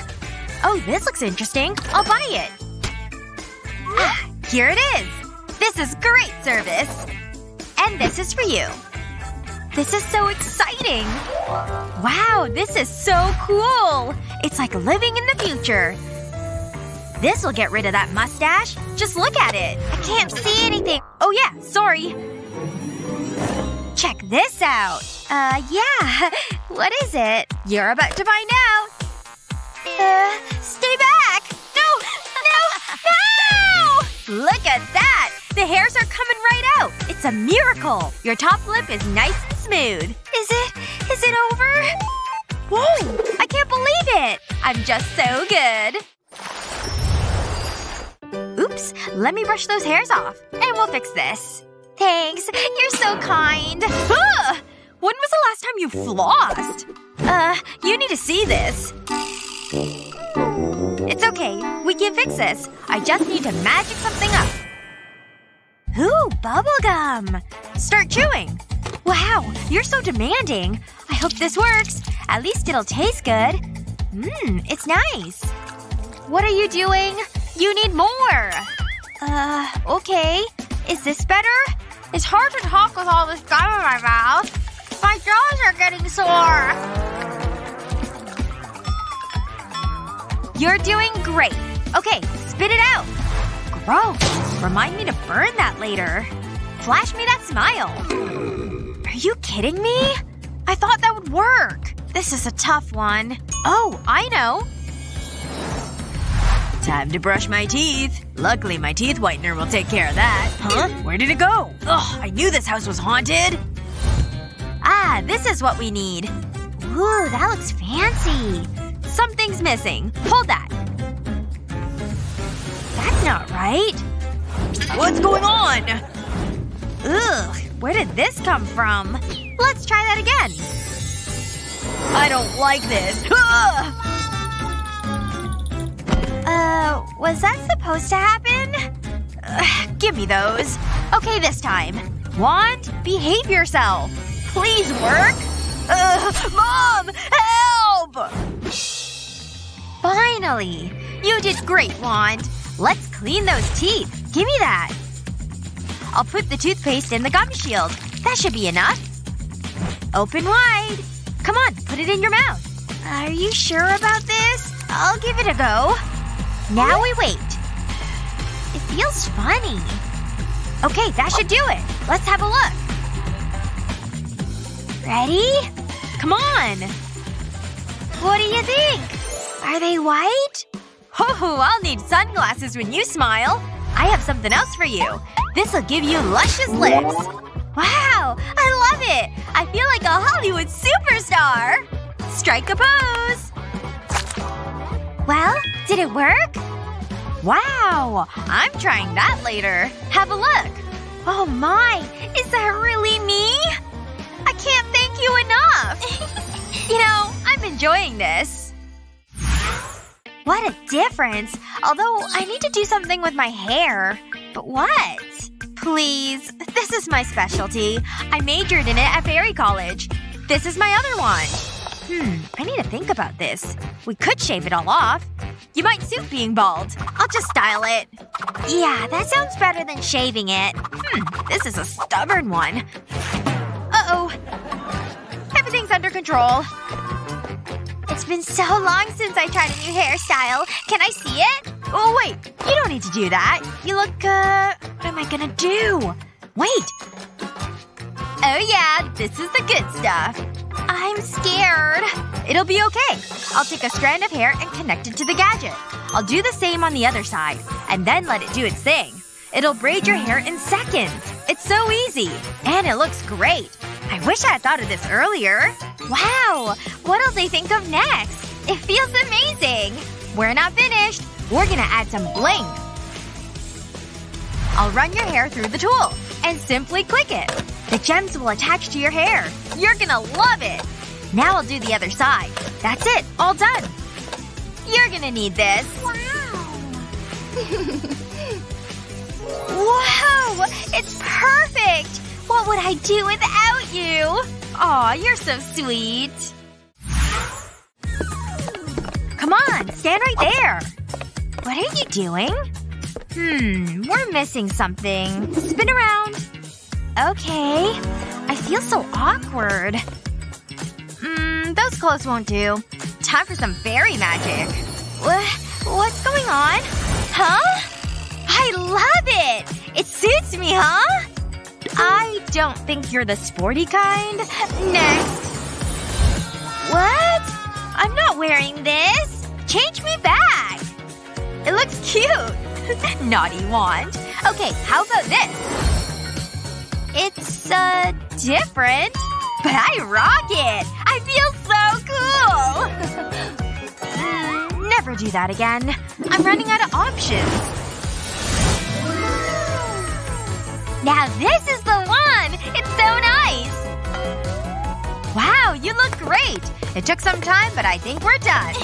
Oh, this looks interesting. I'll buy it. Ah, here it is. This is great service. And this is for you. This is so exciting. Wow, this is so cool. It's like living in the future. This will get rid of that mustache. Just look at it. I can't see anything. Oh yeah, sorry. Check this out. Uh, yeah. What is it? You're about to find out. Uh, stay back! No! No! No! Look at that! The hairs are coming right out! It's a miracle! Your top lip is nice and smooth. Is it… is it over? Whoa! I can't believe it! I'm just so good. Oops. Let me brush those hairs off. And we'll fix this. Thanks. You're so kind. Ugh! When was the last time you flossed? Uh, you need to see this. It's okay. We can fix this. I just need to magic something up. Ooh, bubblegum! Start chewing. Wow, you're so demanding. I hope this works. At least it'll taste good. Mmm, it's nice. What are you doing? You need more! Uh, okay. Is this better? It's hard to talk with all this gum in my mouth. My jaws are getting sore. You're doing great. Okay, spit it out. Gross. Remind me to burn that later. Flash me that smile. Are you kidding me? I thought that would work. This is a tough one. Oh, I know. Time to brush my teeth. Luckily, my teeth whitener will take care of that. Huh? Where did it go? Ugh, I knew this house was haunted. Ah, this is what we need. Ooh, that looks fancy. Something's missing. Hold that. That's not right. What's going on? Ugh. Where did this come from? Let's try that again. I don't like this. Ugh! Uh, was that supposed to happen? Ugh, give me those. Okay, this time. Wand, behave yourself. Please work. Ugh. Mom! Help! Finally! You did great, Wand. Let's clean those teeth. Give me that. I'll put the toothpaste in the gum shield. That should be enough. Open wide. Come on, put it in your mouth. Are you sure about this? I'll give it a go. Now we wait. It feels funny. Okay, that should do it. Let's have a look. Ready? Come on. What do you think? Are they white? Oh, I'll need sunglasses when you smile. I have something else for you. This'll give you luscious lips. Wow! I love it! I feel like a Hollywood superstar! Strike a pose! Well? Did it work? Wow! I'm trying that later. Have a look. Oh my! Is that really me? I can't thank you enough! You know, I'm enjoying this. What a difference! Although, I need to do something with my hair. But what? Please. This is my specialty. I majored in it at Fairy College. This is my other wand. Hmm. I need to think about this. We could shave it all off. You might suit being bald. I'll just style it. Yeah, that sounds better than shaving it. Hmm. This is a stubborn one. Uh-oh. Everything's under control. It's been so long since I tried a new hairstyle. Can I see it? Oh, wait. You don't need to do that. You look, uh… what am I gonna do? Wait. Oh yeah, this is the good stuff. I'm scared. It'll be okay. I'll take a strand of hair and connect it to the gadget. I'll do the same on the other side, and then let it do its thing. It'll braid your hair in seconds. It's so easy. And it looks great. I wish I had thought of this earlier. Wow! What'll they think of next? It feels amazing! We're not finished. We're gonna add some bling. I'll run your hair through the tool. And simply click it. The gems will attach to your hair. You're gonna love it! Now I'll do the other side. That's it. All done. You're gonna need this. Wow! Whoa! It's perfect! What would I do without you? Aw, you're so sweet. Come on, stand right there. What are you doing? Hmm, we're missing something. Spin around. Okay. I feel so awkward. Mmm, those clothes won't do. Time for some fairy magic. What's going on? Huh? I love it! It suits me, huh? I don't think you're the sporty kind. Next. What? I'm not wearing this. Change me back. It looks cute. Naughty wand. Okay, how about this? It's, uh, different. But I rock it! I feel so cool! mm, never do that again. I'm running out of options. Now this is the one! It's so nice! Wow, you look great! It took some time, but I think we're done.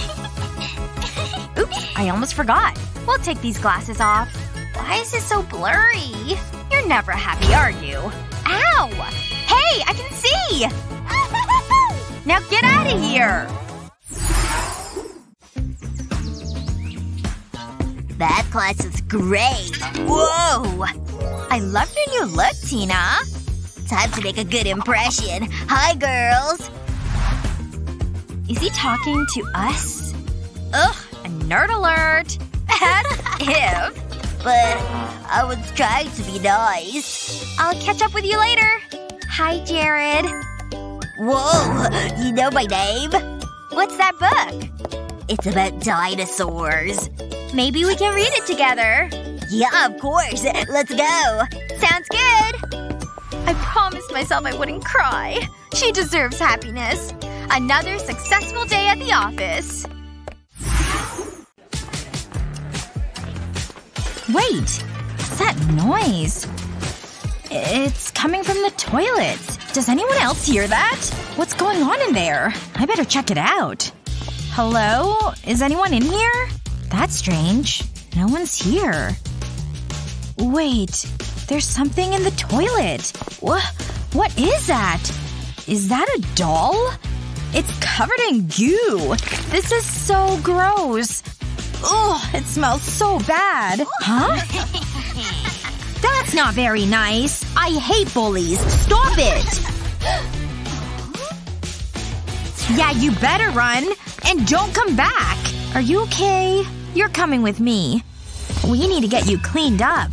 Oops, I almost forgot. We'll take these glasses off. Why is this so blurry? You're never happy, are you? Ow! Hey, I can see! Now get out of here! That class is great! Whoa! I love your new look, Tina. Time to make a good impression. Hi, girls! Is he talking to us? Ugh, a nerd alert! As if. But I was trying to be nice. I'll catch up with you later. Hi, Jared. Whoa! You know my name? What's that book? It's about dinosaurs. Maybe we can read it together. Yeah, of course. Let's go. Sounds good. I promised myself I wouldn't cry. She deserves happiness. Another successful day at the office. Wait. What's that noise? It's coming from the toilet. Does anyone else hear that? What's going on in there? I better check it out. Hello? Is anyone in here? That's strange. No one's here. Wait. There's something in the toilet. Wha- what is that? Is that a doll? It's covered in goo. This is so gross. Ugh, it smells so bad. Huh? That's not very nice. I hate bullies. Stop it! Yeah, you better run. And don't come back. Are you okay? You're coming with me. We need to get you cleaned up.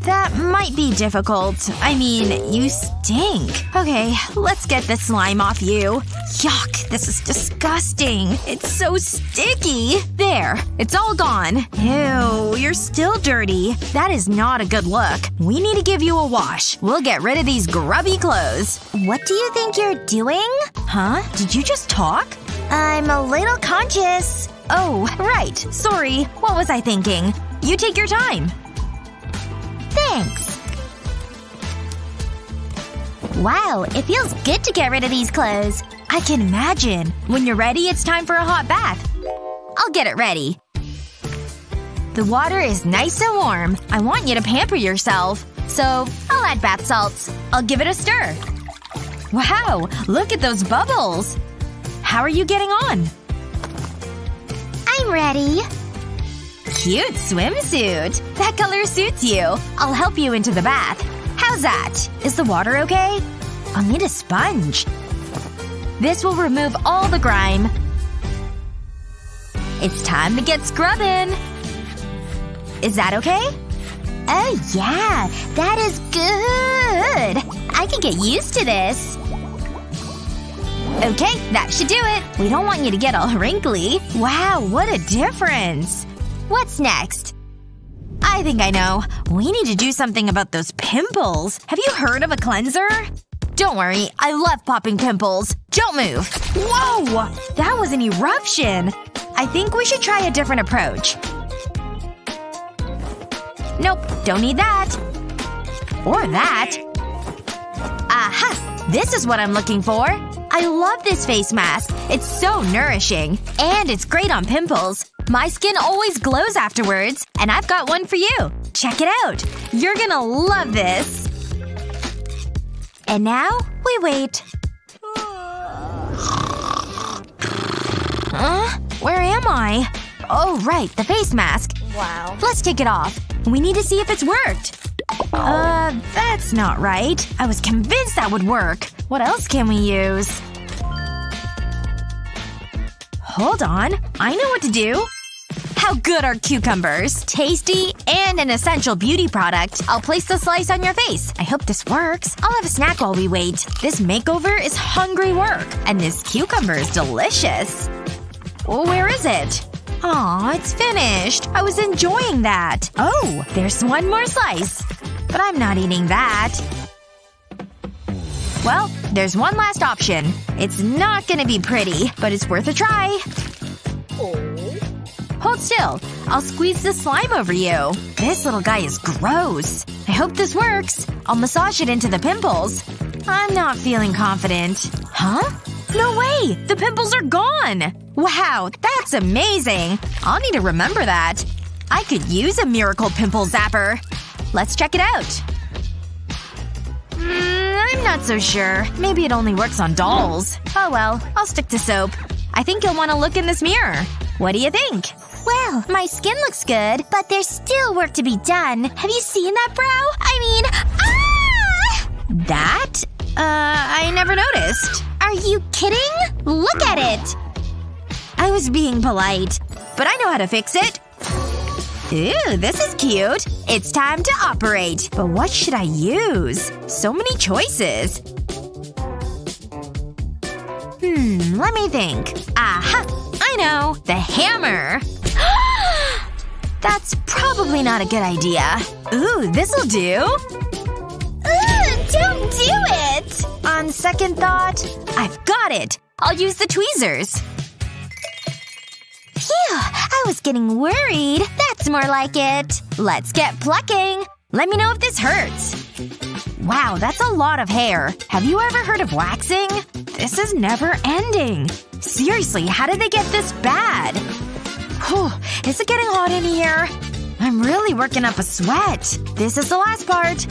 That might be difficult. I mean, you stink. Okay, let's get the slime off you. Yuck, this is disgusting. It's so sticky. There. It's all gone. Ew, you're still dirty. That is not a good look. We need to give you a wash. We'll get rid of these grubby clothes. What do you think you're doing? Huh? Did you just talk? I'm a little conscious. Oh, right. Sorry. What was I thinking? You take your time. Thanks. Wow, it feels good to get rid of these clothes. I can imagine. When you're ready, it's time for a hot bath. I'll get it ready. The water is nice and warm. I want you to pamper yourself. So, I'll add bath salts. I'll give it a stir. Wow, look at those bubbles! How are you getting on? I'm ready. Cute swimsuit. That color suits you. I'll help you into the bath. How's that? Is the water okay? I'll need a sponge. This will remove all the grime. It's time to get scrubbing. Is that okay? Oh yeah. That is good. I can get used to this. Okay, that should do it. We don't want you to get all wrinkly. Wow, what a difference. What's next? I think I know. We need to do something about those pimples. Have you heard of a cleanser? Don't worry. I love popping pimples. Don't move. Whoa! That was an eruption. I think we should try a different approach. Nope. Don't need that. Or that. Aha! This is what I'm looking for. I love this face mask. It's so nourishing. And it's great on pimples. My skin always glows afterwards. And I've got one for you. Check it out. You're gonna love this. And now, we wait. Huh? Where am I? Oh right, the face mask. Wow. Let's take it off. We need to see if it's worked. Uh, that's not right. I was convinced that would work. What else can we use? Hold on. I know what to do. How good are cucumbers? Tasty and an essential beauty product. I'll place the slice on your face. I hope this works. I'll have a snack while we wait. This makeover is hungry work. And this cucumber is delicious. Oh, where is it? Aw, it's finished. I was enjoying that. Oh, there's one more slice. But I'm not eating that. Well, there's one last option. It's not gonna be pretty, but it's worth a try. Hold still. I'll squeeze the slime over you. This little guy is gross. I hope this works. I'll massage it into the pimples. I'm not feeling confident. Huh? No way! The pimples are gone! Wow, that's amazing! I'll need to remember that. I could use a miracle pimple zapper. Let's check it out. Mm, I'm not so sure. Maybe it only works on dolls. Oh well, I'll stick to soap. I think you'll want to look in this mirror. What do you think? Well, my skin looks good, but there's still work to be done. Have you seen that brow? I mean… Ah! That? Uh, I never noticed. Are you kidding? Look at it! I was being polite. But I know how to fix it. Ooh, this is cute. It's time to operate. But what should I use? So many choices. Hmm, let me think. Aha! I know! The hammer! That's probably not a good idea. Ooh, this'll do. Ooh, don't do it! On second thought… I've got it! I'll use the tweezers. Phew! I was getting worried. That's more like it. Let's get plucking. Let me know if this hurts. Wow, that's a lot of hair. Have you ever heard of waxing? This is never ending. Seriously, how did they get this bad? Whew, is it getting hot in here? I'm really working up a sweat. This is the last part.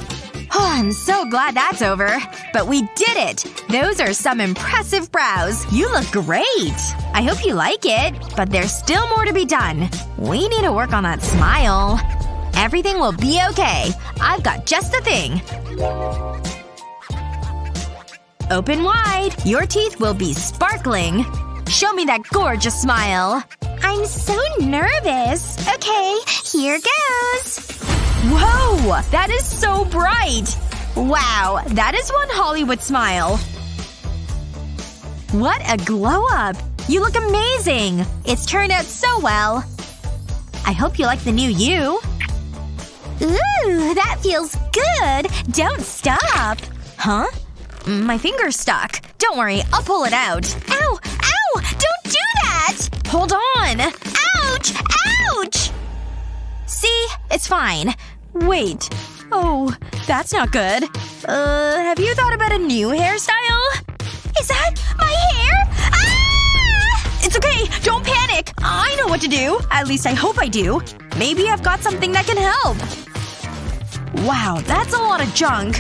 Oh, I'm so glad that's over. But we did it! Those are some impressive brows. You look great! I hope you like it. But there's still more to be done. We need to work on that smile. Everything will be okay. I've got just the thing. Open wide. Your teeth will be sparkling. Show me that gorgeous smile. I'm so nervous. Okay, here goes. Whoa! That is so bright! Wow, that is one Hollywood smile. What a glow-up! You look amazing! It's turned out so well. I hope you like the new you. Ooh, that feels good! Don't stop! Huh? My finger's stuck. Don't worry, I'll pull it out. Ow! Ow! Don't do that! Hold on! Ouch! Ouch! See? It's fine. Wait. Oh, that's not good. Uh, have you thought about a new hairstyle? Is that my hair? Ah! It's okay. Don't panic. I know what to do. At least I hope I do. Maybe I've got something that can help. Wow, that's a lot of junk.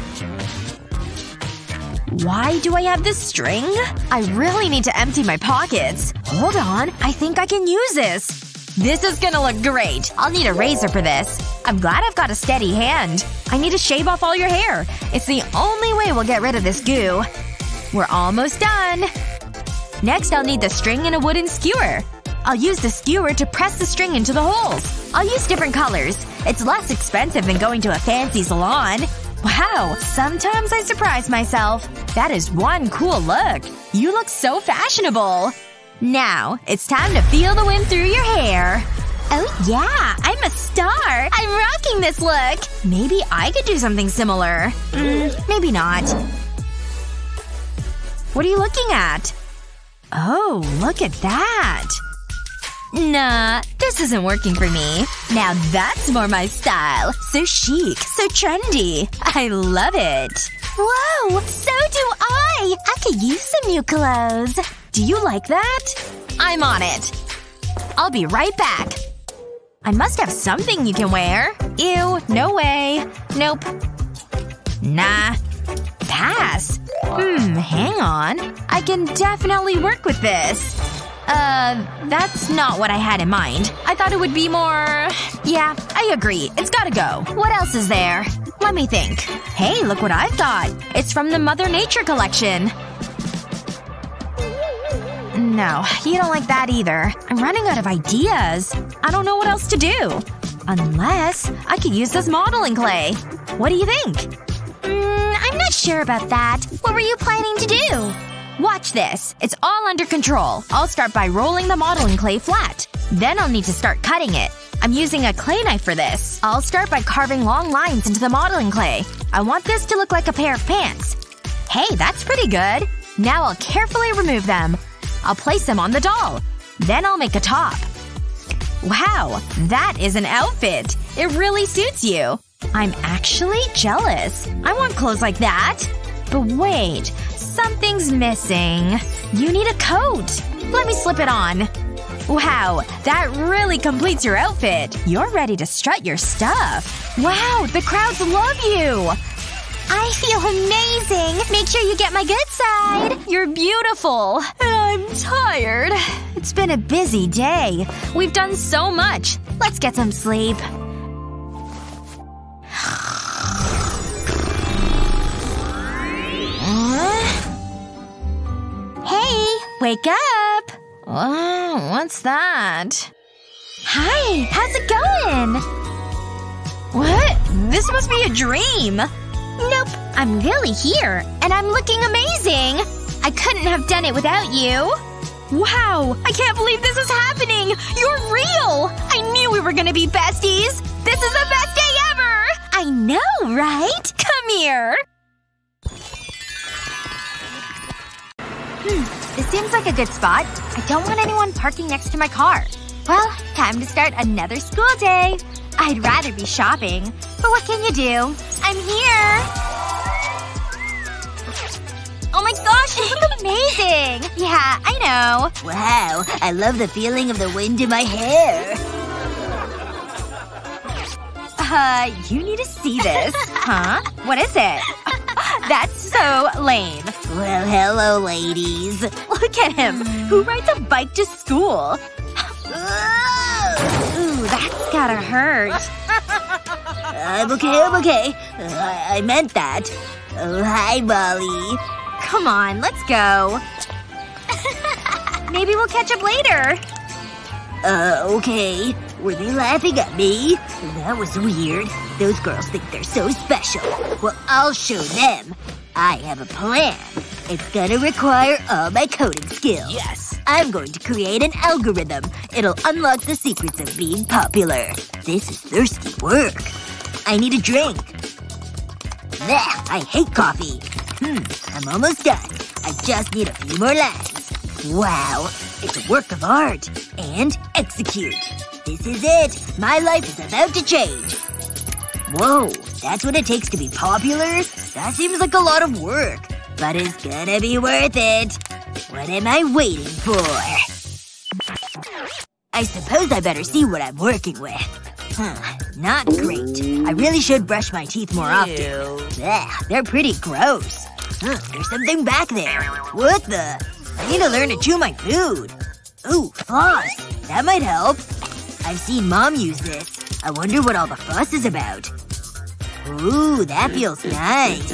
Why do I have this string? I really need to empty my pockets. Hold on. I think I can use this. This is gonna look great. I'll need a razor for this. I'm glad I've got a steady hand. I need to shave off all your hair. It's the only way we'll get rid of this goo. We're almost done. Next I'll need the string and a wooden skewer. I'll use the skewer to press the string into the holes. I'll use different colors. It's less expensive than going to a fancy salon. Wow. Sometimes I surprise myself. That is one cool look. You look so fashionable. Now, it's time to feel the wind through your hair. Oh yeah, I'm a star! I'm rocking this look! Maybe I could do something similar. Mm, maybe not. What are you looking at? Oh, look at that! Nah, this isn't working for me. Now that's more my style. So chic, so trendy. I love it. Whoa! So do I! I could use some new clothes. Do you like that? I'm on it. I'll be right back. I must have something you can wear. Ew, no way. Nope. Nah. Pass. Hmm, hang on. I can definitely work with this. Uh, that's not what I had in mind. I thought it would be more… Yeah, I agree. It's gotta go. What else is there? Let me think. Hey, look what I've got. It's from the Mother Nature collection. No, you don't like that either. I'm running out of ideas. I don't know what else to do. Unless I could use this modeling clay. What do you think? Mm, I'm not sure about that. What were you planning to do? Watch this. It's all under control. I'll start by rolling the modeling clay flat. Then I'll need to start cutting it. I'm using a clay knife for this. I'll start by carving long lines into the modeling clay. I want this to look like a pair of pants. Hey, that's pretty good. Now I'll carefully remove them. I'll place them on the doll. Then I'll make a top. Wow, that is an outfit. It really suits you. I'm actually jealous. I want clothes like that. But wait. Something's missing. You need a coat. Let me slip it on. Wow, that really completes your outfit. You're ready to strut your stuff. Wow, the crowds love you! I feel amazing! Make sure you get my good side! You're beautiful. And I'm tired. It's been a busy day. We've done so much. Let's get some sleep. Wake up! Oh, what's that? Hi! How's it going? What? This must be a dream! Nope. I'm really here. And I'm looking amazing! I couldn't have done it without you. Wow! I can't believe this is happening! You're real! I knew we were gonna be besties! This is the best day ever! I know, right? Come here! Hmm. This seems like a good spot. I don't want anyone parking next to my car. Well, time to start another school day. I'd rather be shopping. But what can you do? I'm here! Oh my gosh, you look amazing! Yeah, I know. Wow, I love the feeling of the wind in my hair. Uh, you need to see this. Huh? What is it? That's so lame. Well, hello, ladies. Look at him. Who rides a bike to school? Ooh, that's gotta hurt. I'm okay, I'm okay. Uh, I meant that. Oh, hi, Molly. Come on, let's go. Maybe we'll catch up later. Uh, okay. Were they laughing at me? That was weird. Those girls think they're so special. Well, I'll show them. I have a plan. It's gonna require all my coding skills. Yes. I'm going to create an algorithm. It'll unlock the secrets of being popular. This is thirsty work. I need a drink. Blech, I hate coffee. Hmm, I'm almost done. I just need a few more lines. Wow. It's a work of art. And execute. This is it! My life is about to change! Whoa, that's what it takes to be popular? That seems like a lot of work. But it's gonna be worth it! What am I waiting for? I suppose I better see what I'm working with. Huh, not great. I really should brush my teeth more often. Blech, they're pretty gross. Huh, there's something back there. What the? I need to learn to chew my food. Ooh, floss. That might help. I've seen Mom use this. I wonder what all the fuss is about. Ooh, that feels nice.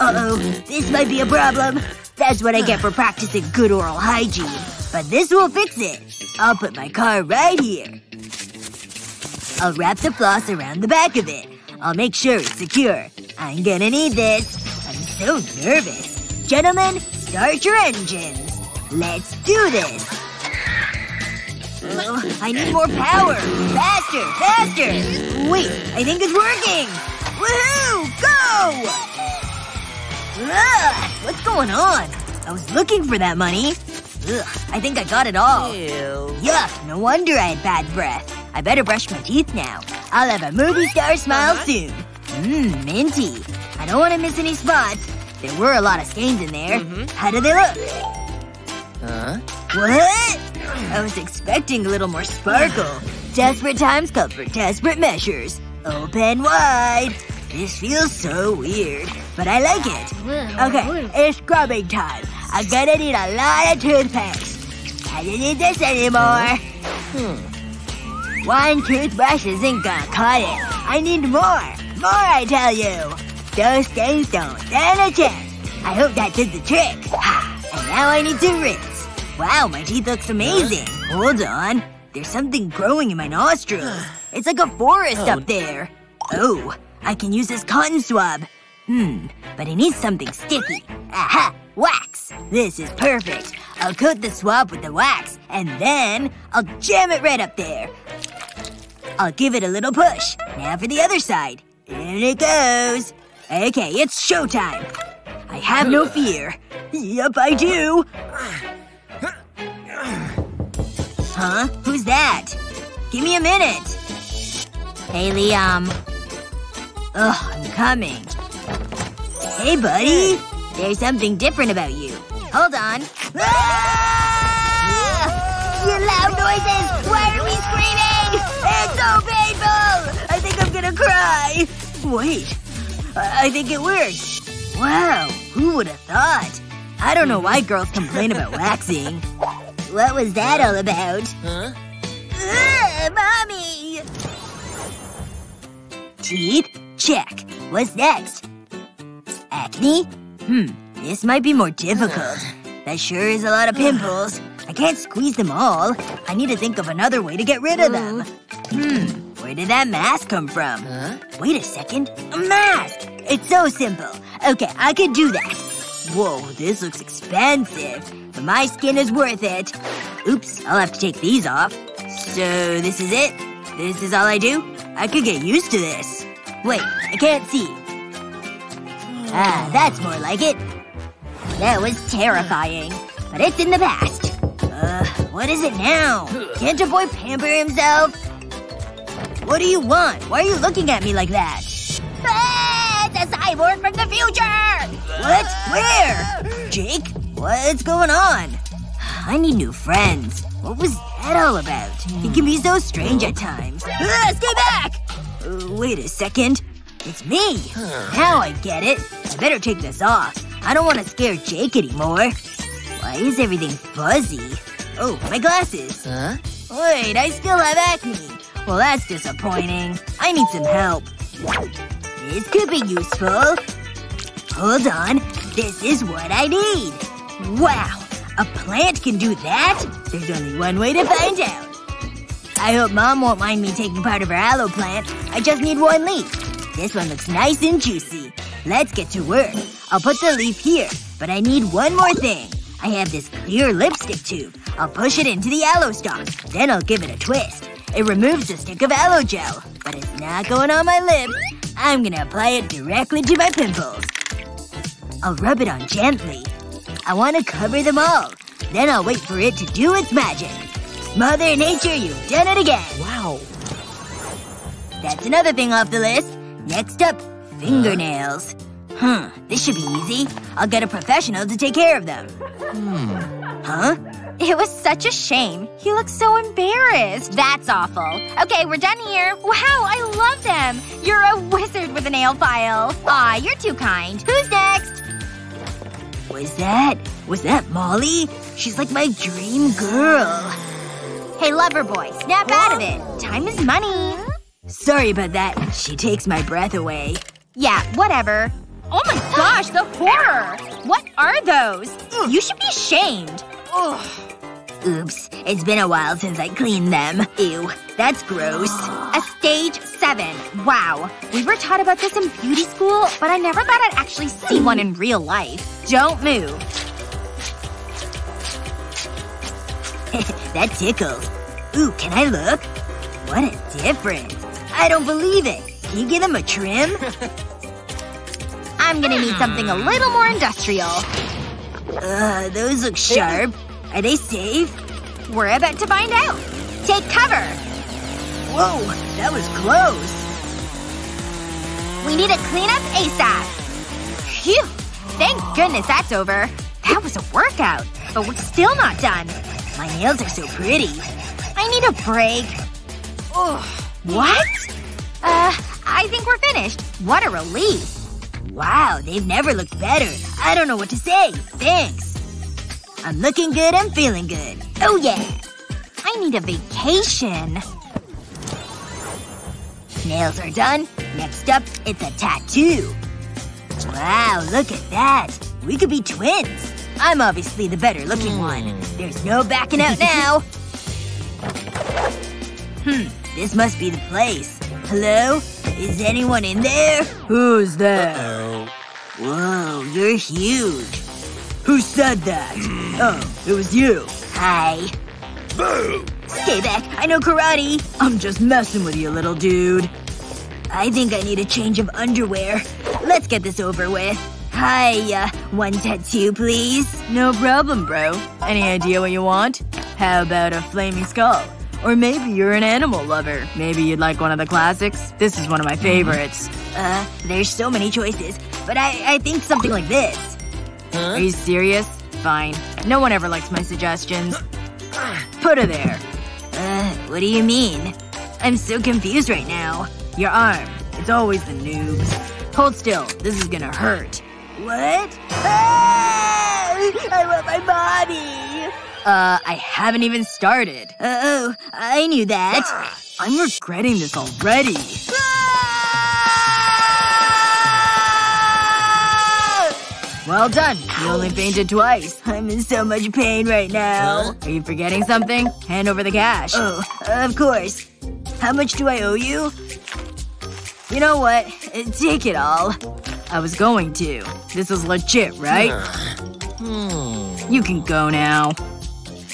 Uh-oh. This might be a problem. That's what I get for practicing good oral hygiene. But this will fix it. I'll put my car right here. I'll wrap the floss around the back of it. I'll make sure it's secure. I'm gonna need this. I'm so nervous. Gentlemen, start your engines. Let's do this. Oh, I need more power. Faster, faster. Wait, I think it's working. Woohoo, go! Ugh, what's going on? I was looking for that money. Ugh, I think I got it all. Ew. Yuck, no wonder I had bad breath. I better brush my teeth now. I'll have a movie star smile soon. Mmm, minty. I don't want to miss any spots. There were a lot of stains in there. Mm-hmm. How do they look? Huh? What? I was expecting a little more sparkle. Desperate times call for desperate measures. Open wide. This feels so weird. But I like it. Okay, it's scrubbing time. I'm gonna need a lot of toothpaste. I don't need this anymore. Hmm. One toothbrush isn't gonna cut it. I need more. More, I tell you. Those stains don't stand a chance. I hope that did the trick. Ha! And now I need to rinse. Wow, my teeth looks amazing. Hold on. There's something growing in my nostrils. It's like a forest up there. Oh, I can use this cotton swab. Hmm, but I need something sticky. Aha! Wax! This is perfect. I'll coat the swab with the wax, and then I'll jam it right up there. I'll give it a little push. Now for the other side. In it goes. Okay, it's showtime. I have no fear. Yep, I do. Huh? Who's that? Give me a minute. Hey, Liam. Ugh, I'm coming. Hey, buddy. There's something different about you. Hold on. Ah! Your loud noises! Why are we screaming? It's so painful! I think I'm gonna cry. Wait. I think it worked. Wow, who would have thought? I don't know why girls complain about waxing. What was that all about? Huh? Ugh, mommy! Teeth? Check. What's next? Acne? Hmm, this might be more difficult. That sure is a lot of pimples. I can't squeeze them all. I need to think of another way to get rid of them. Hmm. Where did that mask come from? Huh? Wait a second. A mask! It's so simple. Okay, I could do that. Whoa, this looks expensive. But my skin is worth it. Oops, I'll have to take these off. So this is it? This is all I do? I could get used to this. Wait, I can't see. Ah, that's more like it. That was terrifying. But it's in the past. Uh, what is it now? Can't a boy pamper himself? What do you want? Why are you looking at me like that? Ah, it's a cyborg from the future! What? Where? Jake? What's going on? I need new friends. What was that all about? It can be so strange at times. Ah, stay back! Uh, wait a second. It's me. Now I get it. I better take this off. I don't want to scare Jake anymore. Why is everything fuzzy? Oh, my glasses. Huh? Wait, I still have acne. Well, that's disappointing. I need some help. This could be useful. Hold on. This is what I need. Wow. A plant can do that? There's only one way to find out. I hope Mom won't mind me taking part of her aloe plant. I just need one leaf. This one looks nice and juicy. Let's get to work. I'll put the leaf here. But I need one more thing. I have this clear lipstick tube. I'll push it into the aloe stalk. Then I'll give it a twist. It removes the stick of aloe gel. But it's not going on my lips. I'm gonna apply it directly to my pimples. I'll rub it on gently. I want to cover them all. Then I'll wait for it to do its magic. Mother Nature, you've done it again! Wow. That's another thing off the list. Next up, fingernails. Huh. This should be easy. I'll get a professional to take care of them. Hmm. Huh? It was such a shame. He looked so embarrassed. That's awful. Okay, we're done here. Wow, I love them! You're a wizard with a nail file. Aw, you're too kind. Who's next? Was that… was that Molly? She's like my dream girl. Hey, lover boy, snap out of it. Time is money. Sorry about that. She takes my breath away. Yeah, whatever. Oh my gosh, the horror! What are those? You should be ashamed. Ugh. Oops. It's been a while since I cleaned them. Ew. That's gross. A stage seven. Wow. We were taught about this in beauty school, but I never thought I'd actually see one in real life. Don't move. That tickles. Ooh, can I look? What a difference. I don't believe it. Can you give him a trim? I'm gonna need something a little more industrial. Uh, those look sharp. Are they safe? We're about to find out. Take cover! Whoa, that was close. We need a cleanup ASAP. Phew. Thank goodness that's over. That was a workout. But we're still not done. My nails are so pretty. I need a break. Ugh. What? Uh, I think we're finished. What a relief. Wow, they've never looked better. I don't know what to say. Thanks. I'm looking good and feeling good. Oh yeah. I need a vacation. Nails are done. Next up, it's a tattoo. Wow, look at that. We could be twins. I'm obviously the better looking mm. one. There's no backing out now. Hmm. This must be the place. Hello? Is anyone in there? Who's there? Uh-oh. Whoa, you're huge. Who said that? Mm. Oh, it was you. Hi. Boo! Stay back. I know karate. I'm just messing with you, little dude. I think I need a change of underwear. Let's get this over with. Hiya. One tattoo, please? No problem, bro. Any idea what you want? How about a flaming skull? Or maybe you're an animal lover. Maybe you'd like one of the classics. This is one of my favorites. Uh, there's so many choices. But I, I think something like this. Huh? Are you serious? Fine. No one ever likes my suggestions. Put her there. Uh, what do you mean? I'm so confused right now. Your arm. It's always the noobs. Hold still. This is gonna hurt. What? Ah! I want my body! Uh, I haven't even started. Uh-oh. I knew that. I'm regretting this already. Well done. You only fainted twice. I'm in so much pain right now. Are you forgetting something? Hand over the cash. Oh, of course. How much do I owe you? You know what? Take it all. I was going to. This was legit, right? Hmm. You can go now.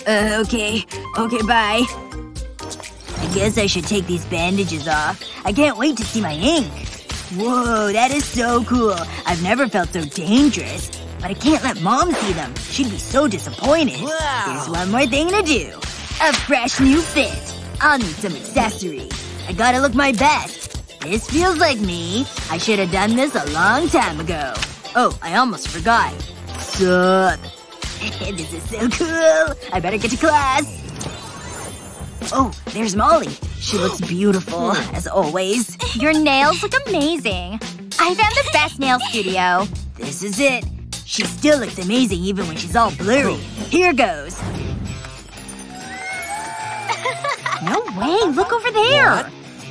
Uh, okay. Okay, bye. I guess I should take these bandages off. I can't wait to see my ink. Whoa, that is so cool. I've never felt so dangerous. But I can't let Mom see them. She'd be so disappointed. Wow. There's one more thing to do. A fresh new fit. I'll need some accessories. I gotta look my best. This feels like me. I should have done this a long time ago. Oh, I almost forgot. Sup. This is so cool! I better get to class! Oh, there's Molly. She looks beautiful, as always. Your nails look amazing. I found the best nail studio. This is it. She still looks amazing even when she's all blurry. Here goes. No way! Look over there!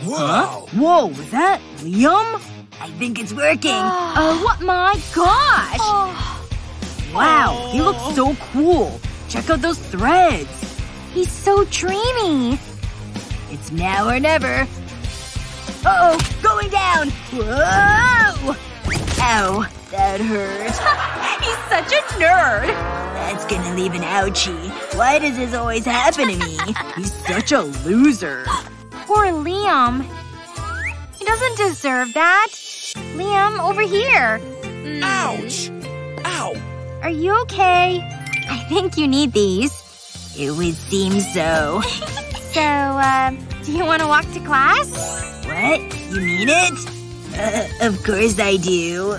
Whoa! Huh? Whoa, was that Liam? I think it's working. Oh my gosh! Oh. Wow, he looks so cool. Check out those threads. He's so dreamy. It's now or never. Uh-oh, going down! Whoa! Ow, that hurt. He's such a nerd. That's gonna leave an ouchie. Why does this always happen to me? He's such a loser. Poor Liam. He doesn't deserve that. Liam, over here. Mm. Ouch! Ow! Are you okay? I think you need these. It would seem so. So, uh, do you want to walk to class? What? You mean it? Uh, of course I do.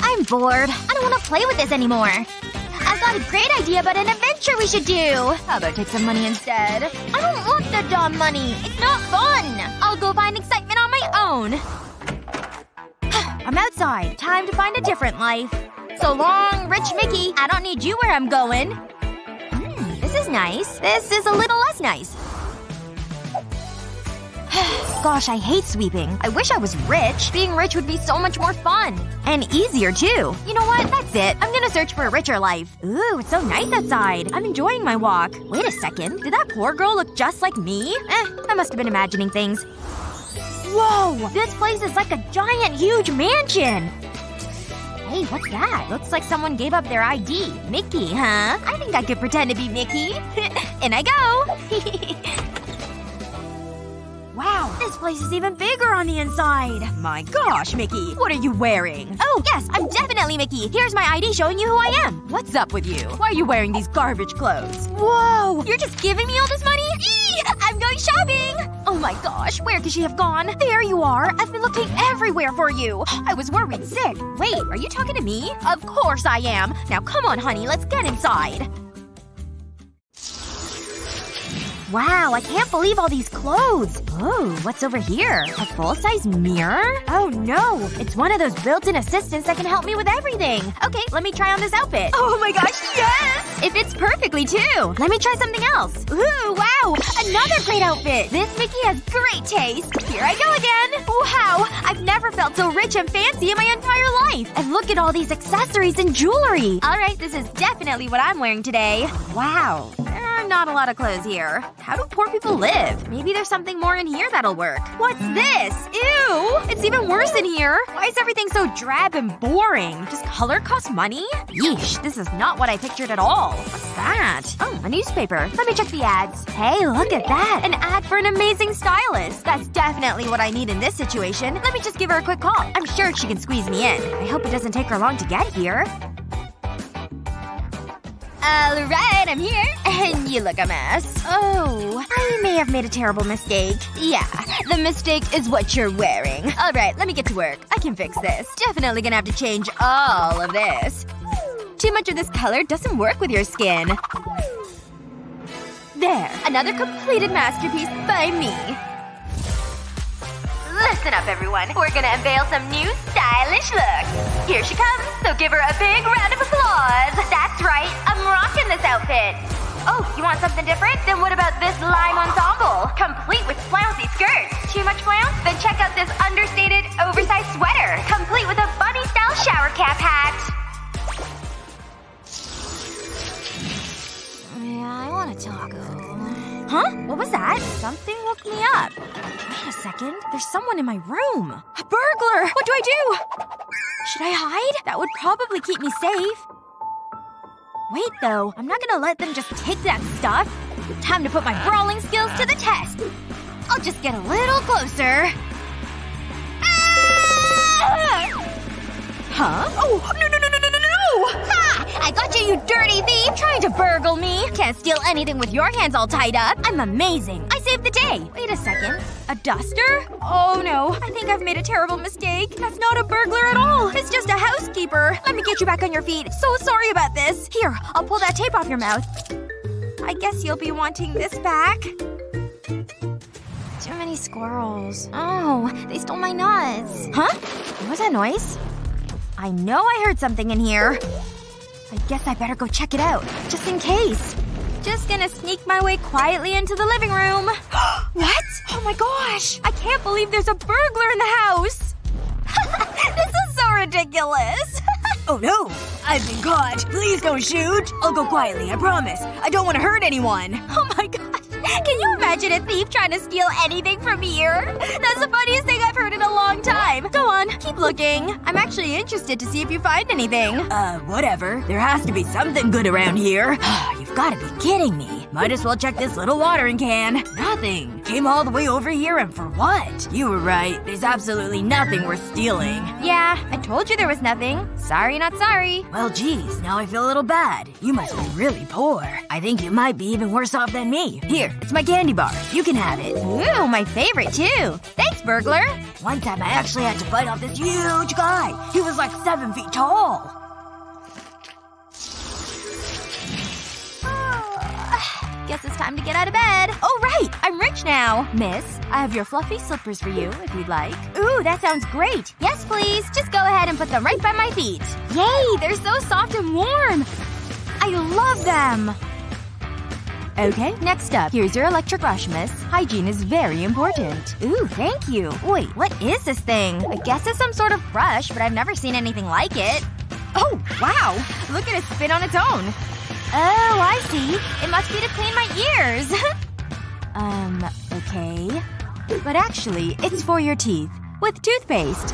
I'm bored. I don't want to play with this anymore. I've got a great idea about an adventure we should do. How about take some money instead? I don't want the dumb money. It's not fun. I'll go find excitement on my own. I'm outside. Time to find a different life. So long, rich Mickey. I don't need you where I'm going. Mm, this is nice. This is a little less nice. Gosh, I hate sweeping. I wish I was rich. Being rich would be so much more fun. And easier, too. You know what? That's it. I'm gonna search for a richer life. Ooh, it's so nice outside. I'm enjoying my walk. Wait a second. Did that poor girl look just like me? Eh, I must have been imagining things. Whoa! This place is like a giant, huge mansion! Hey, what's that? Looks like someone gave up their I D. Mickey, huh? I think I could pretend to be Mickey. In I go! Wow, this place is even bigger on the inside! My gosh, Mickey! What are you wearing? Oh, yes! I'm definitely Mickey! Here's my I D showing you who I am! What's up with you? Why are you wearing these garbage clothes? Whoa! You're just giving me all this money? Eee! I'm going shopping! Oh my gosh, where could she have gone? There you are! I've been looking everywhere for you! I was worried sick! Wait, are you talking to me? Of course I am! Now come on, honey, let's get inside! Wow, I can't believe all these clothes! Oh, what's over here? A full-size mirror? Oh no! It's one of those built-in assistants that can help me with everything! Okay, let me try on this outfit. Oh my gosh, yes! It fits perfectly, too! Let me try something else. Ooh, wow! Another great outfit! This Mickey has great taste! Here I go again! Wow! I've never felt so rich and fancy in my entire life! And look at all these accessories and jewelry! Alright, this is definitely what I'm wearing today. Wow. Not a lot of clothes here. How do poor people live? Maybe there's something more in here that'll work. What's this? Ew! It's even worse in here! Why is everything so drab and boring? Does color cost money? Yeesh, this is not what I pictured at all. What's that? Oh, a newspaper. Let me check the ads. Hey, look at that! An ad for an amazing stylist! That's definitely what I need in this situation. Let me just give her a quick call. I'm sure she can squeeze me in. I hope it doesn't take her long to get here. Alright, I'm here. And you look a mess. Oh. I may have made a terrible mistake. Yeah. The mistake is what you're wearing. Alright, let me get to work. I can fix this. Definitely gonna have to change all of this. Too much of this color doesn't work with your skin. There. Another completed masterpiece by me. Listen up, everyone. We're gonna unveil some new stylish looks. Here she comes, so give her a big round of applause. That's right, I'm rocking this outfit. Oh, you want something different? Then what about this lime ensemble? Complete with flouncy skirts. Too much flounce? Then check out this understated, oversized sweater. Complete with a bunny-style shower cap hat. Yeah, I want a taco. Huh? What was that? Something woke me up. Wait a second. There's someone in my room. A burglar! What do I do? Should I hide? That would probably keep me safe. Wait, though. I'm not gonna let them just take that stuff. Time to put my brawling skills to the test. I'll just get a little closer. Ah! Huh? Oh, no, no, no, no, no, no, no! Ha! I got you, you dirty thief! Trying to burgle me! Can't steal anything with your hands all tied up! I'm amazing! I saved the day! Wait a second. A duster? Oh no. I think I've made a terrible mistake. That's not a burglar at all! It's just a housekeeper! Let me get you back on your feet. So sorry about this. Here, I'll pull that tape off your mouth. I guess you'll be wanting this back. Too many squirrels. Oh, they stole my nuts. Huh? What was that noise? I know I heard something in here. I guess I better go check it out. Just in case. Just gonna sneak my way quietly into the living room. What? Oh my gosh! I can't believe there's a burglar in the house! This is so ridiculous! Oh no! I've been caught. Please don't shoot! I'll go quietly, I promise. I don't want to hurt anyone. Oh my gosh. Can you imagine a thief trying to steal anything from here? That's the funniest thing I've heard in a long time. Go on, keep looking. I'm actually interested to see if you find anything. Uh, whatever. There has to be something good around here. You've gotta be kidding me. Might as well check this little watering can. Nothing. Came all the way over here and for what? You were right. There's absolutely nothing worth stealing. Yeah, I told you there was nothing. Sorry, not sorry. Well, geez. Now I feel a little bad. You must be really poor. I think you might be even worse off than me. Here. It's my candy bar. You can have it. Ooh, my favorite, too. Thanks, burglar. One time I actually had to fight off this huge guy. He was like seven feet tall. Guess it's time to get out of bed. Oh, right! I'm rich now. Miss, I have your fluffy slippers for you, if you'd like. Ooh, that sounds great. Yes, please. Just go ahead and put them right by my feet. Yay! They're so soft and warm. I love them. Okay, next up. Here's your electric brush, miss. Hygiene is very important. Ooh, thank you. Wait, what is this thing? I guess it's some sort of brush, but I've never seen anything like it. Oh, wow! Look at it spin on its own. Oh, I see. It must be to clean my ears. um, okay. But actually, it's for your teeth. With toothpaste.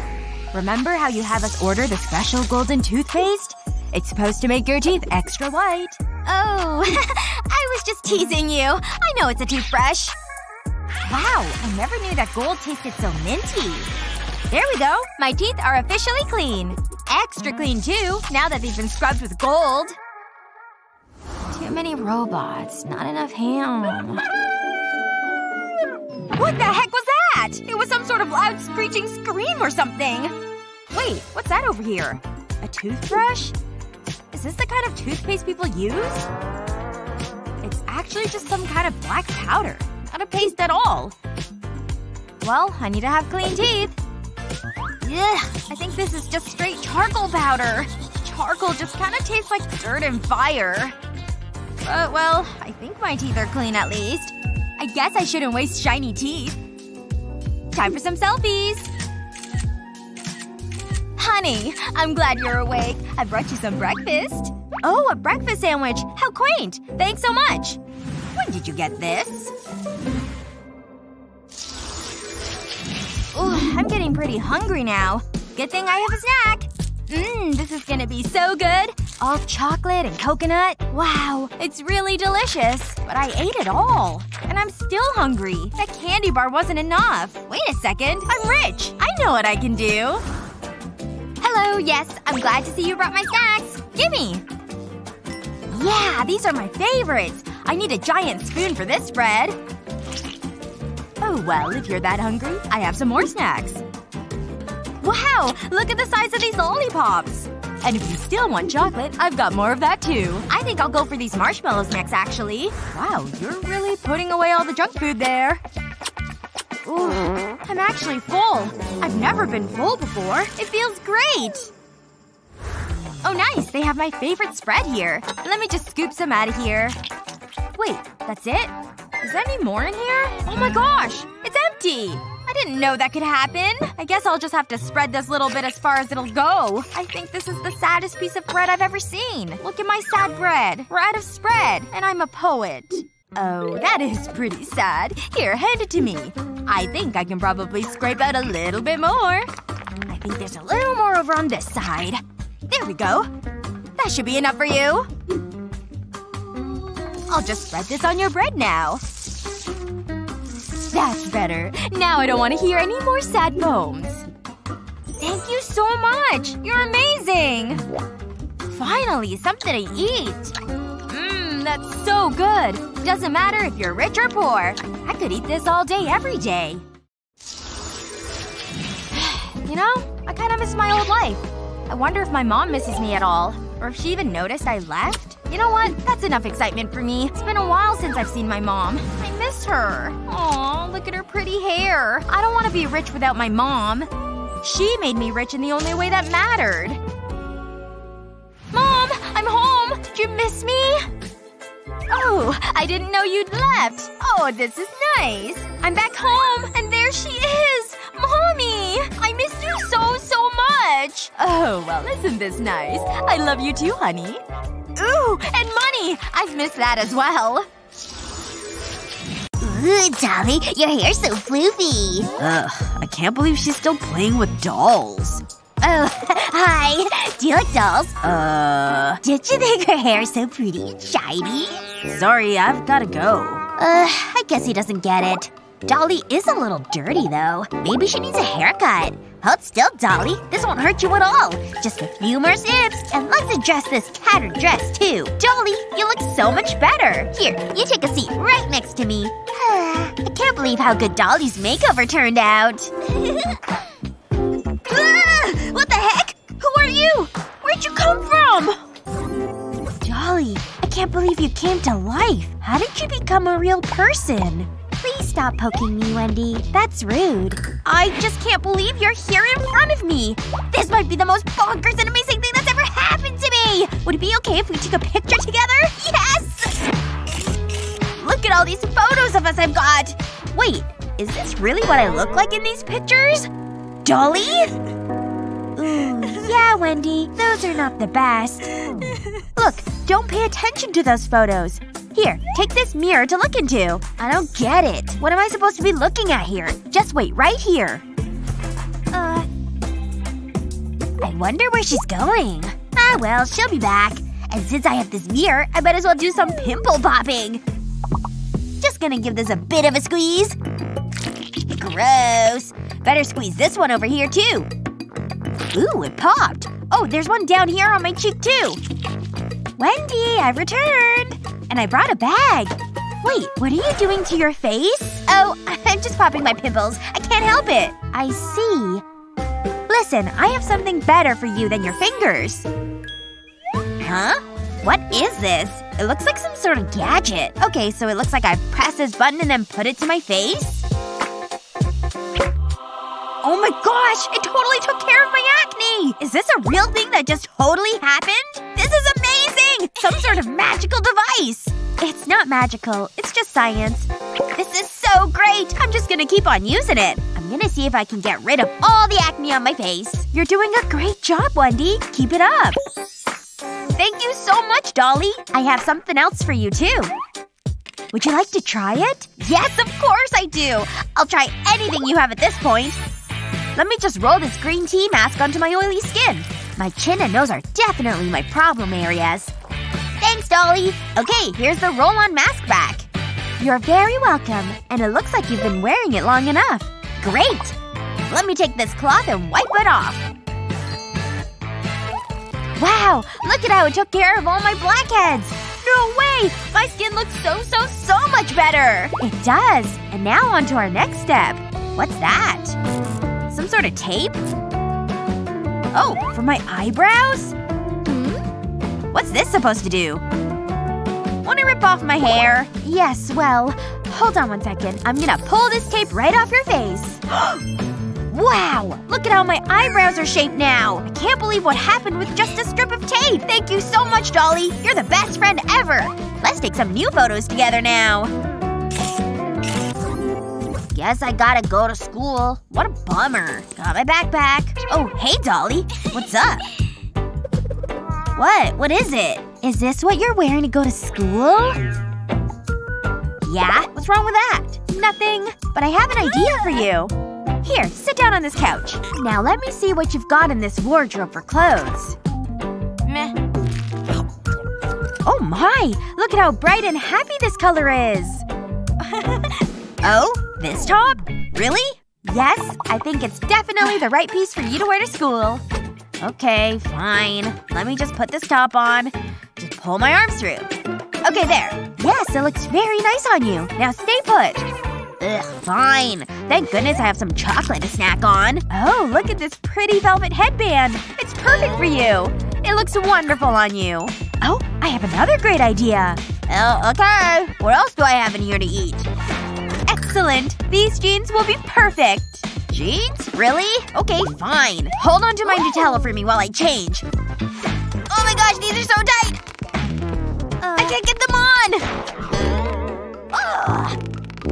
Remember how you have us order the special golden toothpaste? It's supposed to make your teeth extra white. Oh. I was just teasing you. I know it's a toothbrush. Wow. I never knew that gold tasted so minty. There we go. My teeth are officially clean. Extra clean, too, now that they've been scrubbed with gold. Too many robots. Not enough ham. What the heck was that? It was some sort of loud screeching scream or something. Wait, what's that over here? A toothbrush? Is this the kind of toothpaste people use? It's actually just some kind of black powder. Not a paste at all. Well, I need to have clean teeth. Ugh, I think this is just straight charcoal powder. Charcoal just kinda tastes like dirt and fire. But, well, I think my teeth are clean at least. I guess I shouldn't waste shiny teeth. Time for some selfies! Honey, I'm glad you're awake. I brought you some breakfast. Oh, a breakfast sandwich! How quaint! Thanks so much! When did you get this? Ooh, I'm getting pretty hungry now. Good thing I have a snack. Mmm, this is gonna be so good. All chocolate and coconut. Wow, it's really delicious. But I ate it all. And I'm still hungry. That candy bar wasn't enough. Wait a second. I'm rich. I know what I can do. Hello, yes. I'm glad to see you brought my snacks. Gimme. Yeah, these are my favorites. I need a giant spoon for this spread. Oh well, if you're that hungry, I have some more snacks. Wow! Look at the size of these lollipops! And if you still want chocolate, I've got more of that too. I think I'll go for these marshmallows next, actually. Wow, you're really putting away all the junk food there. Ooh, I'm actually full. I've never been full before. It feels great! Oh nice, they have my favorite spread here. Let me just scoop some out of here. Wait, that's it? Is there any more in here? Oh my gosh! It's empty! I didn't know that could happen. I guess I'll just have to spread this little bit as far as it'll go. I think this is the saddest piece of bread I've ever seen. Look at my sad bread. We're out of spread. And I'm a poet. Oh, that is pretty sad. Here, hand it to me. I think I can probably scrape out a little bit more. I think there's a little more over on this side. There we go. That should be enough for you. I'll just spread this on your bread now. That's better. Now I don't want to hear any more sad poems. Thank you so much! You're amazing! Finally, something to eat! Mmm, that's so good! Doesn't matter if you're rich or poor. I could eat this all day every day. You know, I kinda miss my old life. I wonder if my mom misses me at all. Or if she even noticed I left. You know what? That's enough excitement for me. It's been a while since I've seen my mom. I miss her. Aw, look at her pretty hair. I don't want to be rich without my mom. She made me rich in the only way that mattered. Mom! I'm home! Did you miss me? Oh, I didn't know you'd left. Oh, this is nice. I'm back home, and there she is! Mommy! I missed you so, so much! Oh, well, isn't this nice? I love you too, honey. Ooh! And money! I've missed that as well. Ooh, Dolly, your hair's so floofy. Ugh. I can't believe she's still playing with dolls. Oh, hi. Do you like dolls? Uh… Did you think her hair's so pretty and shiny? Sorry, I've gotta go. Uh, I guess he doesn't get it. Dolly is a little dirty, though. Maybe she needs a haircut. Hold still, Dolly. This won't hurt you at all. Just a few more sips. And let's adjust this tattered dress, too. Dolly, you look so much better. Here, you take a seat right next to me. I can't believe how good Dolly's makeover turned out. Ah, what the heck? Who are you? Where'd you come from? Dolly, I can't believe you came to life. How did you become a real person? Please stop poking me, Wendy. That's rude. I just can't believe you're here in front of me! This might be the most bonkers and amazing thing that's ever happened to me! Would it be okay if we took a picture together? Yes! Look at all these photos of us I've got! Wait, is this really what I look like in these pictures? Dolly? Ooh, yeah, Wendy. Those are not the best. Look, don't pay attention to those photos. Here, take this mirror to look into. I don't get it. What am I supposed to be looking at here? Just wait right here. Uh… I wonder where she's going. Ah, well, she'll be back. And since I have this mirror, I might as well do some pimple popping. Just gonna give this a bit of a squeeze. Gross. Better squeeze this one over here, too. Ooh, it popped. Oh, there's one down here on my cheek, too. Wendy, I've returned. And I brought a bag. Wait, what are you doing to your face? Oh, I'm just popping my pimples. I can't help it. I see. Listen, I have something better for you than your fingers. Huh? What is this? It looks like some sort of gadget. Okay, so it looks like I press this button and then put it to my face? Oh my gosh! It totally took care of my acne! Is this a real thing that just totally happened? This is amazing! Some sort of magical device! It's not magical. It's just science. This is so great! I'm just gonna keep on using it. I'm gonna see if I can get rid of all the acne on my face. You're doing a great job, Wendy. Keep it up. Thank you so much, Dolly. I have something else for you, too. Would you like to try it? Yes, of course I do! I'll try anything you have at this point. Let me just roll this green tea mask onto my oily skin. My chin and nose are definitely my problem areas. Thanks, Dolly! Okay, here's the roll-on mask back. You're very welcome. And it looks like you've been wearing it long enough. Great! Let me take this cloth and wipe it off. Wow! Look at how it took care of all my blackheads! No way! My skin looks so, so, so much better! It does! And now on to our next step. What's that? Some sort of tape? Oh, for my eyebrows? Hmm? What's this supposed to do? Wanna rip off my hair? Yes, well… Hold on one second. I'm gonna pull this tape right off your face. Wow! Look at how my eyebrows are shaped now! I can't believe what happened with just a strip of tape! Thank you so much, Dolly! You're the best friend ever! Let's take some new photos together now. Guess I gotta go to school. What a bummer. Got my backpack. Oh, hey, Dolly. What's up? What? What is it? Is this what you're wearing to go to school? Yeah? What's wrong with that? Nothing. But I have an idea for you. Here, sit down on this couch. Now let me see what you've got in this wardrobe for clothes. Meh. Oh my! Look at how bright and happy this color is! Oh? This top? Really? Yes, I think it's definitely the right piece for you to wear to school. Okay, fine. Let me just put this top on. Just pull my arms through. Okay, there. Yes, it looks very nice on you. Now stay put. Ugh, fine. Thank goodness I have some chocolate to snack on. Oh, look at this pretty velvet headband. It's perfect for you. It looks wonderful on you. Oh, I have another great idea. Oh, okay. What else do I have in here to eat? Excellent. These jeans will be perfect. Jeans? Really? Okay, fine. Hold on to my Nutella for me while I change. Oh my gosh, these are so tight! Uh, I can't get them on! Ugh.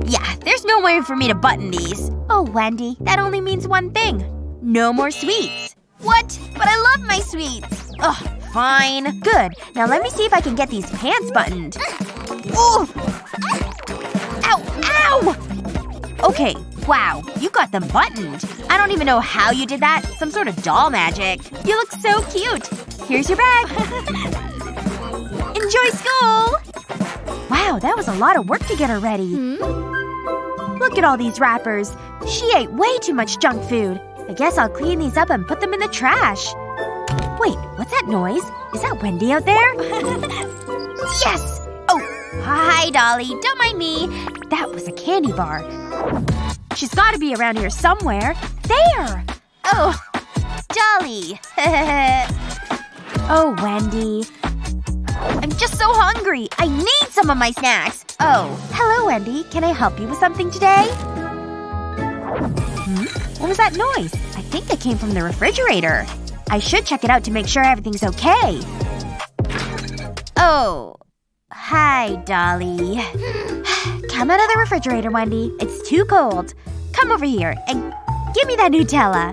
Yeah, there's no way for me to button these. Oh, Wendy, that only means one thing. No more sweets. What? But I love my sweets. Ugh, fine. Good. Now let me see if I can get these pants buttoned. Ooh! Ow! Ow! Okay, wow. You got them buttoned. I don't even know how you did that. Some sort of doll magic. You look so cute. Here's your bag. Enjoy school! Wow, that was a lot of work to get her ready. Hmm? Look at all these wrappers. She ate way too much junk food. I guess I'll clean these up and put them in the trash. Wait, what's that noise? Is that Wendy out there? Yes! Oh, hi, Dolly. Don't mind me. That was a candy bar. She's gotta be around here somewhere. There! Oh, Dolly. Oh, Wendy. I'm just so hungry! I need some of my snacks! Oh. Hello, Wendy. Can I help you with something today? Hmm? What was that noise? I think it came from the refrigerator. I should check it out to make sure everything's okay. Oh. Hi, Dolly. Come out of the refrigerator, Wendy. It's too cold. Come over here and give me that Nutella.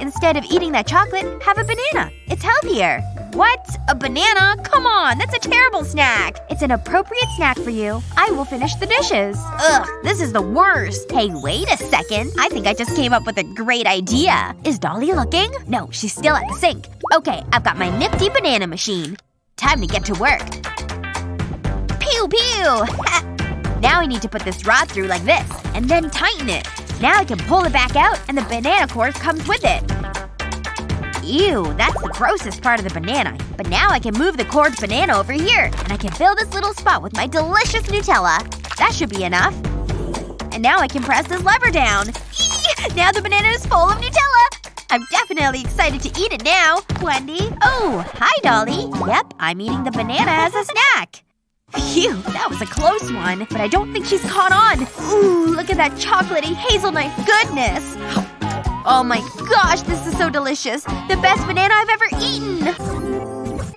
Instead of eating that chocolate, have a banana. It's healthier. What? A banana? Come on, that's a terrible snack. It's an appropriate snack for you. I will finish the dishes. Ugh, this is the worst. Hey, wait a second. I think I just came up with a great idea. Is Dolly looking? No, she's still at the sink. Okay, I've got my nifty banana machine. Time to get to work. Pew pew! Now I need to put this rod through like this, and then tighten it. Now I can pull it back out, and the banana core comes with it. Ew, that's the grossest part of the banana. But now I can move the cored banana over here, and I can fill this little spot with my delicious Nutella. That should be enough. And now I can press this lever down. Eee! Now the banana is full of Nutella! I'm definitely excited to eat it now. Wendy? Oh, hi, Dolly. Yep, I'm eating the banana as a snack. Phew, that was a close one. But I don't think she's caught on. Ooh, look at that chocolatey hazelnut goodness. Oh my gosh, this is so delicious. The best banana I've ever eaten.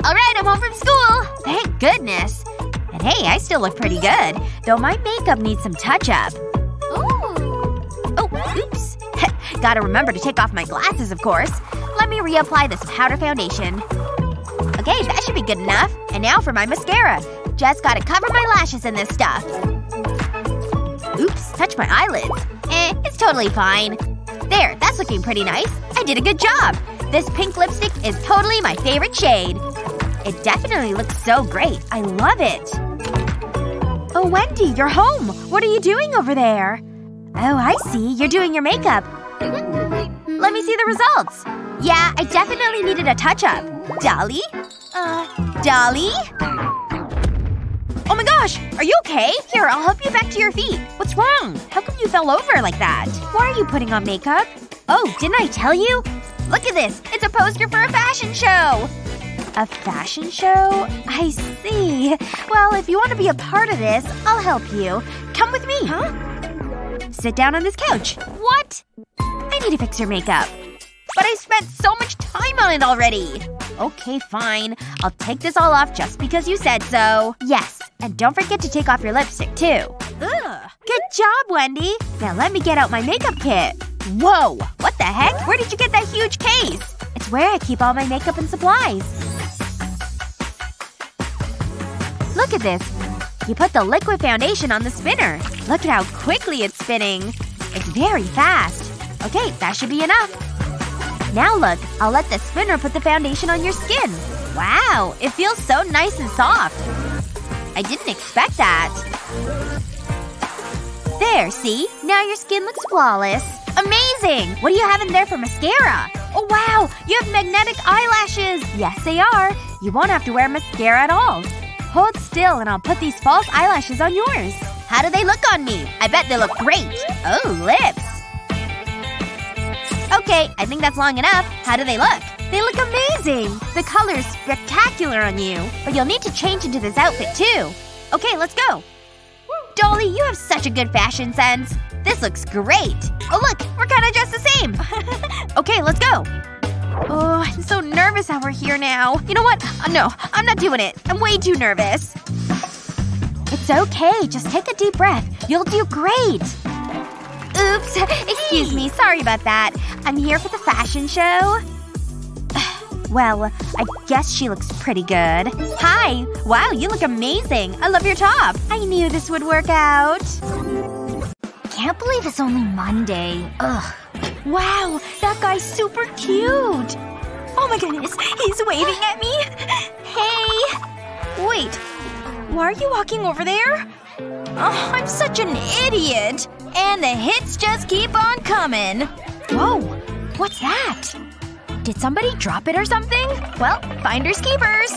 All right, I'm home from school. Thank goodness. And hey, I still look pretty good. Though my makeup needs some touch-up. Ooh. Oh, oops. Gotta remember to take off my glasses, of course. Let me reapply this powder foundation. Okay, that should be good enough. And now for my mascara. Just gotta cover my lashes in this stuff. Oops, touch my eyelids. Eh, it's totally fine. There, that's looking pretty nice. I did a good job. This pink lipstick is totally my favorite shade. It definitely looks so great. I love it. Oh, Wendy, you're home. What are you doing over there? Oh, I see. You're doing your makeup. Let me see the results. Yeah, I definitely needed a touch-up. Dolly? Uh, Dolly? Oh my gosh! Are you okay? Here, I'll help you back to your feet. What's wrong? How come you fell over like that? Why are you putting on makeup? Oh, didn't I tell you? Look at this! It's a poster for a fashion show! A fashion show? I see. Well, if you want to be a part of this, I'll help you. Come with me, huh? Sit down on this couch. What? I need to fix your makeup. But I spent so much time on it already! Okay, fine. I'll take this all off just because you said so. Yes. And don't forget to take off your lipstick, too. Ugh. Good job, Wendy. Now let me get out my makeup kit. Whoa! What the heck? Where did you get that huge case? It's where I keep all my makeup and supplies. Look at this. You put the liquid foundation on the spinner. Look at how quickly it's spinning. It's very fast. Okay, that should be enough. Now look, I'll let the spinner put the foundation on your skin. Wow, it feels so nice and soft. I didn't expect that. There, see? Now your skin looks flawless. Amazing! What do you have in there for mascara? Oh wow, you have magnetic eyelashes! Yes, they are. You won't have to wear mascara at all. Hold still and I'll put these false eyelashes on yours. How do they look on me? I bet they look great. Oh, lips. Okay, I think that's long enough. How do they look? They look amazing! The color's spectacular on you. But you'll need to change into this outfit, too. Okay, let's go. Dolly, you have such a good fashion sense. This looks great. Oh look, we're kinda dressed the same. Okay, let's go. Oh, I'm so nervous that we're here now. You know what? Uh, no, I'm not doing it. I'm way too nervous. It's okay. Just take a deep breath. You'll do great. Oops. Excuse me. Sorry about that. I'm here for the fashion show. Well, I guess she looks pretty good. Hi. Wow, you look amazing. I love your top. I knew this would work out. Can't believe it's only Monday. Ugh. Wow, that guy's super cute. Oh my goodness, he's waving at me. Hey. Wait. Why are you walking over there? Oh, I'm such an idiot. And the hits just keep on coming. Whoa. What's that? Did somebody drop it or something? Well, finders keepers.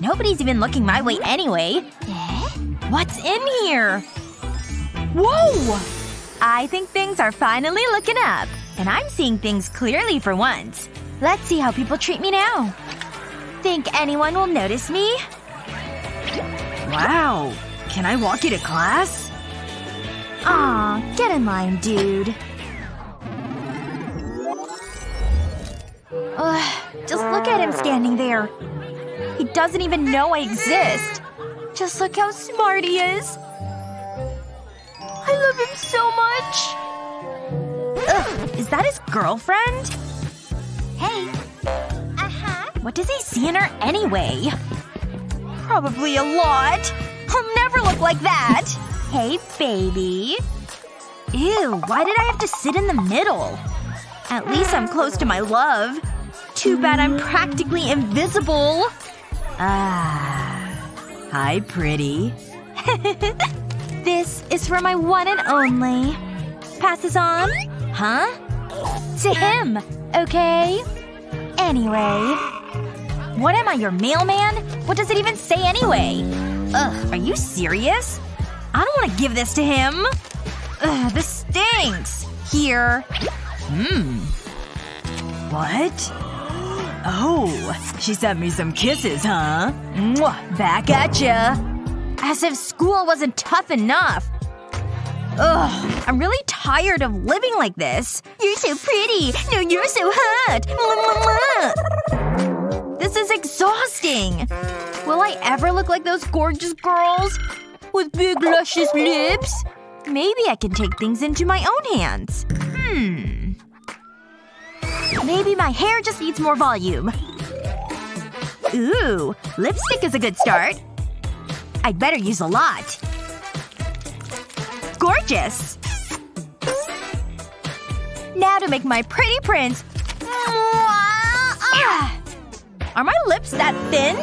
Nobody's even looking my way anyway. Eh? What's in here? Whoa! I think things are finally looking up. And I'm seeing things clearly for once. Let's see how people treat me now. Think anyone will notice me? Wow. Can I walk you to class? Aw, get in line, dude. Ugh, just look at him standing there. He doesn't even know I exist. Just look how smart he is. I love him so much. Ugh, is that his girlfriend? Hey. Uh-huh. What does he see in her anyway? Probably a lot. I'll never look like that! Hey, baby. Ew, why did I have to sit in the middle? At least I'm close to my love. Too bad I'm practically invisible. Ah. Hi, pretty. This is for my one and only. Pass this on? Huh? To him, okay? Anyway. What am I, your mailman? What does it even say anyway? Ugh, are you serious? I don't want to give this to him. Ugh, this stinks. Here. Hmm. What? Oh, she sent me some kisses, huh? Mwah, back at ya. As if school wasn't tough enough. Ugh, I'm really tired of living like this. You're so pretty. No, you're so hot. Mwah, mwah, mwah. This is exhausting. Will I ever look like those gorgeous girls? With big luscious lips? Maybe I can take things into my own hands. Hmm. Maybe my hair just needs more volume. Ooh, lipstick is a good start. I'd better use a lot. Gorgeous! Now to make my pretty prints. Ah. Are my lips that thin?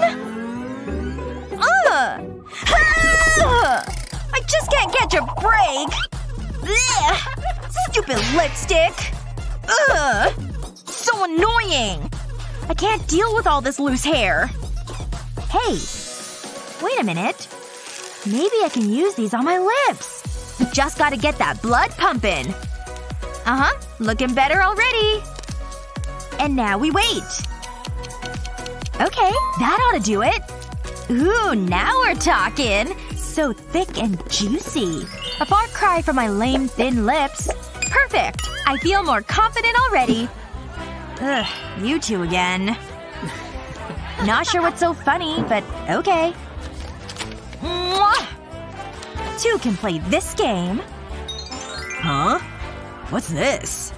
Ugh! Ah. I just can't catch a break! Blech. Stupid lipstick! Ugh! So annoying! I can't deal with all this loose hair. Hey. Wait a minute. Maybe I can use these on my lips. Just gotta get that blood pumping. Uh-huh. Looking better already. And now we wait. Okay. That ought to do it. Ooh, now we're talking! So thick and juicy. A far cry from my lame, thin lips. Perfect! I feel more confident already. Ugh, you two again. Not sure what's so funny, but okay. Mwah! Two can play this game. Huh? What's this?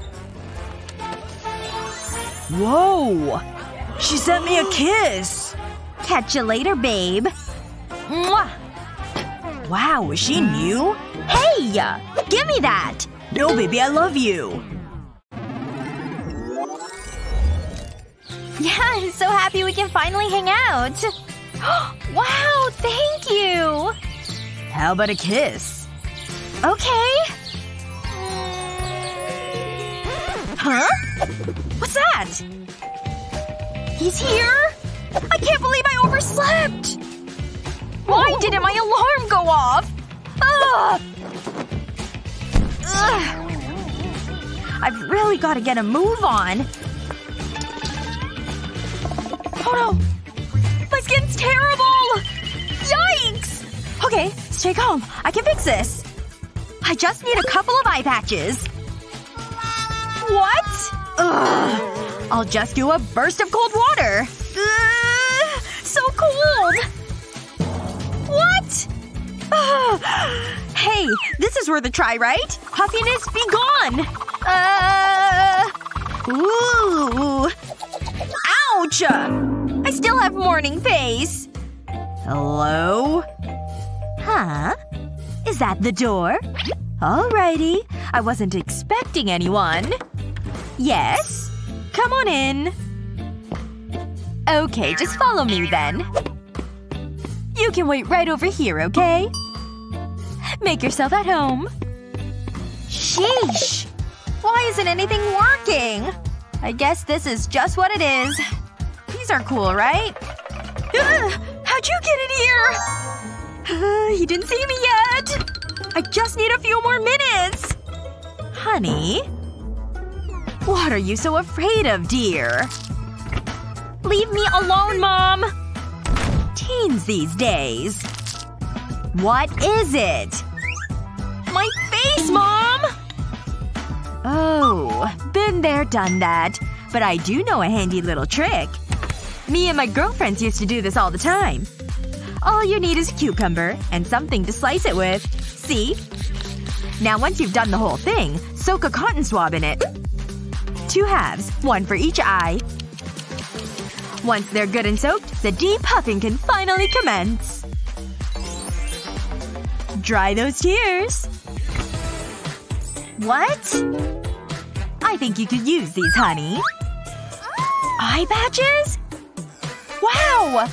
Whoa! She sent me a kiss! Catch you later, babe. Mwah! Wow, is she new? Hey! Give me that! No, baby, I love you. Yeah, I'm so happy we can finally hang out. Wow, thank you! How about a kiss? Okay. Huh? What's that? He's here? I can't believe I overslept! Why didn't my alarm go off? Ugh! Ugh! I've really got to get a move on. Oh no! My skin's terrible! Yikes! Okay, let's take home. I can fix this. I just need a couple of eye patches. What? Ugh! I'll just do a burst of cold water. Ugh, so cold! What? Oh. Hey, this is worth a try, right? Happiness be gone! Uh. Ooh. Ouch! I still have morning face. Hello? Huh? Is that the door? Alrighty. I wasn't expecting anyone. Yes? Come on in. Okay, just follow me then. You can wait right over here, okay? Make yourself at home. Sheesh! Why isn't anything working? I guess this is just what it is. These are cool, right? Ugh, how'd you get in here? Uh, you didn't see me yet. I just need a few more minutes. Honey? What are you so afraid of, dear? Leave me alone, Mom! Teens these days. What is it? My face, Mom! Oh. Been there, done that. But I do know a handy little trick. Me and my girlfriends used to do this all the time. All you need is a cucumber and something to slice it with. See? Now once you've done the whole thing, soak a cotton swab in it. Two halves. One for each eye. Once they're good and soaked, the de-puffing can finally commence. Dry those tears. What? I think you could use these, honey. Eye patches? Wow!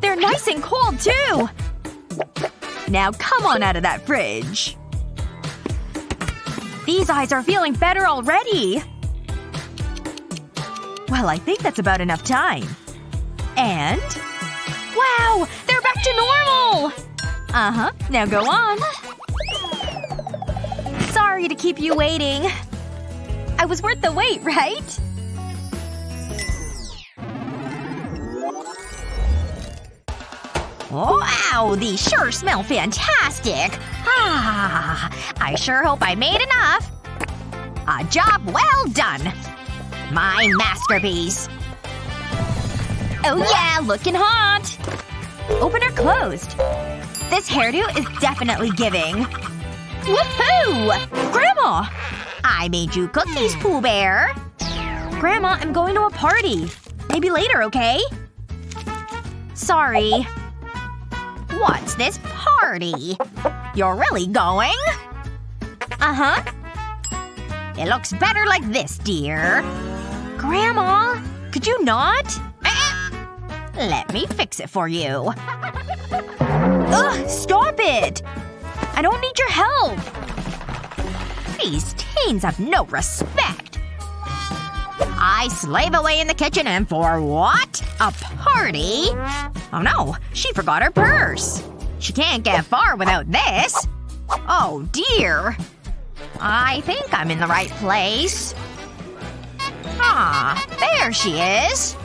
They're nice and cold, too! Now come on out of that fridge. These eyes are feeling better already! Well, I think that's about enough time. And… wow! They're back to normal! Uh-huh. Now go on. Sorry to keep you waiting. I was worth the wait, right? Wow, these sure smell fantastic! Ah, I sure hope I made enough! A job well done! My masterpiece! Oh yeah, looking hot! Opener closed. This hairdo is definitely giving. Woohoo! Grandma! I made you cookies, Pooh Bear! Grandma, I'm going to a party. Maybe later, okay? Sorry. What's this party? You're really going? Uh-huh. It looks better like this, dear. Grandma, could you not? Let me fix it for you. Ugh, stop it! I don't need your help! These teens have no respect. I slave away in the kitchen and for what? A party? Oh no, she forgot her purse. She can't get far without this. Oh dear. I think I'm in the right place. Ah, there she is.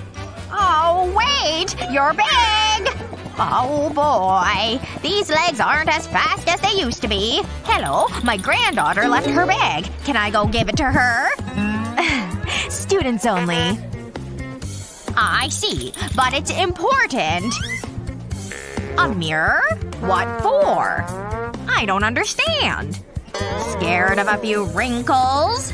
Oh wait, you're big! Oh boy. These legs aren't as fast as they used to be. Hello, my granddaughter left her bag. Can I go give it to her? Students only. I see, but it's important. A mirror? What for? I don't understand. Scared of a few wrinkles?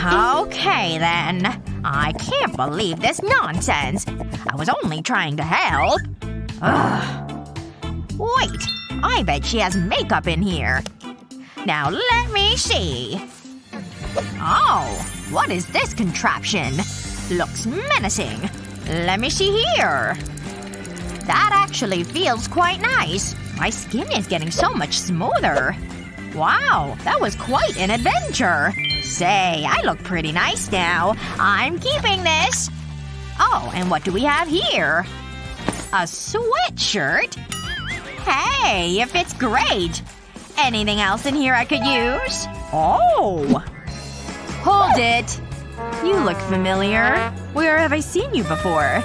Okay then. I can't believe this nonsense. I was only trying to help. Ugh. Wait, I bet she has makeup in here. Now let me see. Oh, what is this contraption? Looks menacing. Let me see here. That actually feels quite nice. My skin is getting so much smoother. Wow, that was quite an adventure. Say, I look pretty nice now. I'm keeping this. Oh, and what do we have here? A sweatshirt? Hey, it fits great. Anything else in here I could use? Oh! Hold it! You look familiar. Where have I seen you before?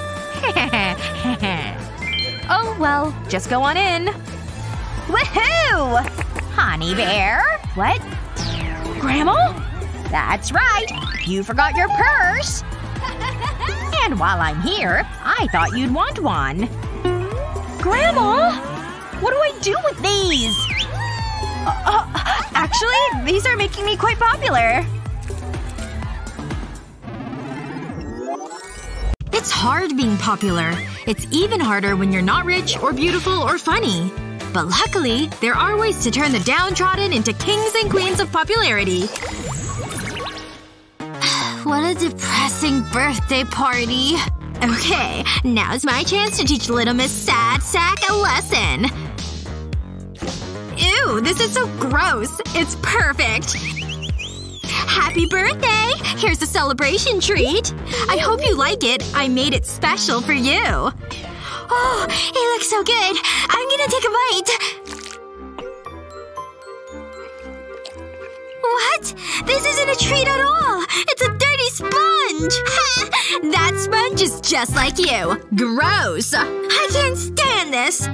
Oh well, just go on in. Woohoo! Honey bear? What? Grandma? That's right! You forgot your purse! And while I'm here, I thought you'd want one. Grandma? What do I do with these? Uh, uh, actually, these are making me quite popular. It's hard being popular. It's even harder when you're not rich or beautiful or funny. But luckily, there are ways to turn the downtrodden into kings and queens of popularity. What a depressing birthday party. Okay, now's my chance to teach Little Miss Sad Sack a lesson. Ew, this is so gross. It's perfect. Happy birthday! Here's a celebration treat! I hope you like it. I made it special for you. Oh, it looks so good. I'm gonna take a bite. What? This isn't a treat at all! It's a dirty sponge! Ha! That sponge is just like you. Gross! I can't stand this!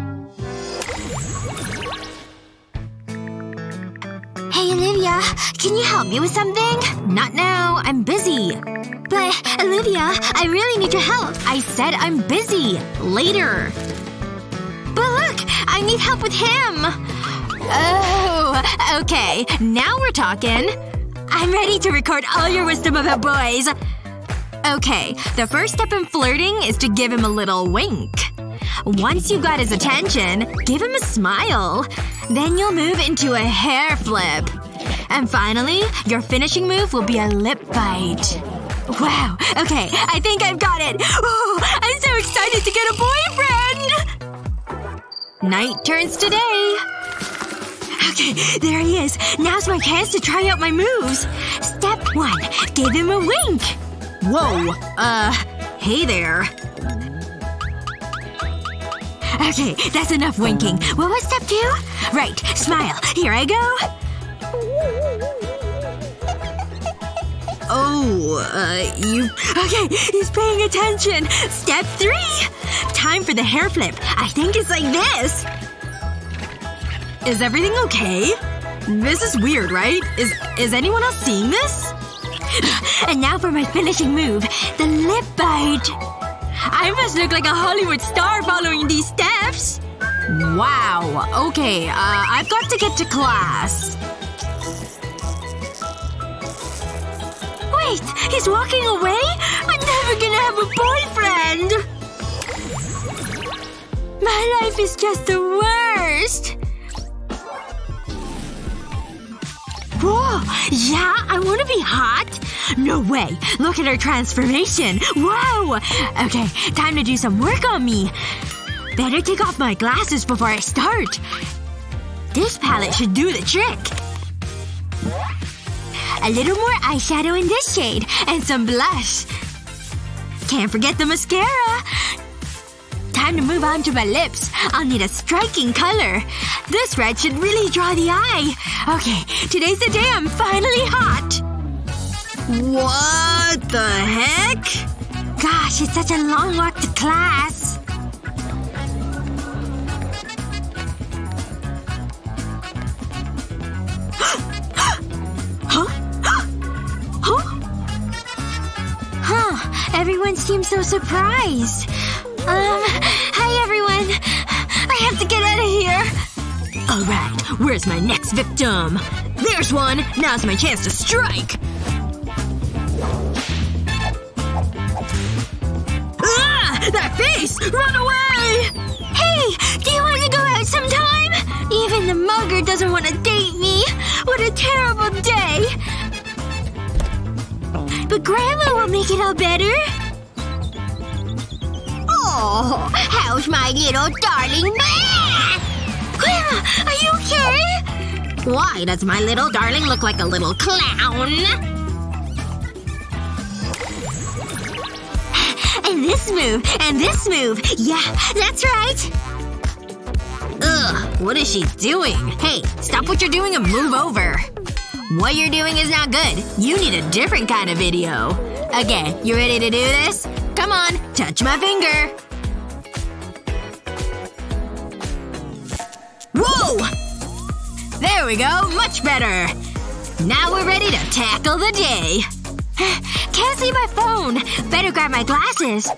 Hey Olivia, can you help me with something? Not now. I'm busy. But, Olivia, I really need your help. I said I'm busy. Later. But look! I need help with him! Oh, okay. Now we're talking. I'm ready to record all your wisdom about boys. Okay, the first step in flirting is to give him a little wink. Once you got his attention, give him a smile. Then you'll move into a hair flip. And finally, your finishing move will be a lip bite. Wow. Okay, I think I've got it! Oh, I'm so excited to get a boyfriend! Night turns to day. Okay, there he is. Now's my chance to try out my moves. Step one. Give him a wink. Whoa. Uh, hey there. Okay, that's enough winking. What was step two? Right. Smile. Here I go. Oh, uh, you… Okay, he's paying attention! Step three! Time for the hair flip. I think it's like this. Is everything okay? This is weird, right? Is… is anyone else seeing this? And now for my finishing move. The lip bite. I must look like a Hollywood star following these steps. Wow. Okay, uh, I've got to get to class. Wait! He's walking away? I'm never gonna have a boyfriend! My life is just the worst! Whoa! Yeah? I wanna be hot? No way! Look at her transformation! Wow! Okay, time to do some work on me. Better take off my glasses before I start. This palette should do the trick. A little more eyeshadow in this shade. And some blush. Can't forget the mascara. Time to move on to my lips. I'll need a striking color. This red should really draw the eye. Okay. Today's the day I'm finally hot. What the heck? Gosh, it's such a long walk to class. Everyone seems so surprised. Um, hi everyone. I have to get out of here. Alright, where's my next victim? There's one! Now's my chance to strike! Ah! That face! Run away! Hey! Do you want to go out sometime? Even the mugger doesn't want to date me. What a terrible day. But Grandma will make it all better. Oh, how's my little darling? Grandma, are you okay? Why does my little darling look like a little clown? And this move. And this move. Yeah, that's right. Ugh, what is she doing? Hey, stop what you're doing and move over. What you're doing is not good. You need a different kind of video. Okay, you ready to do this? Come on, touch my finger. Whoa! There we go, much better. Now we're ready to tackle the day. Can't see my phone. Better grab my glasses.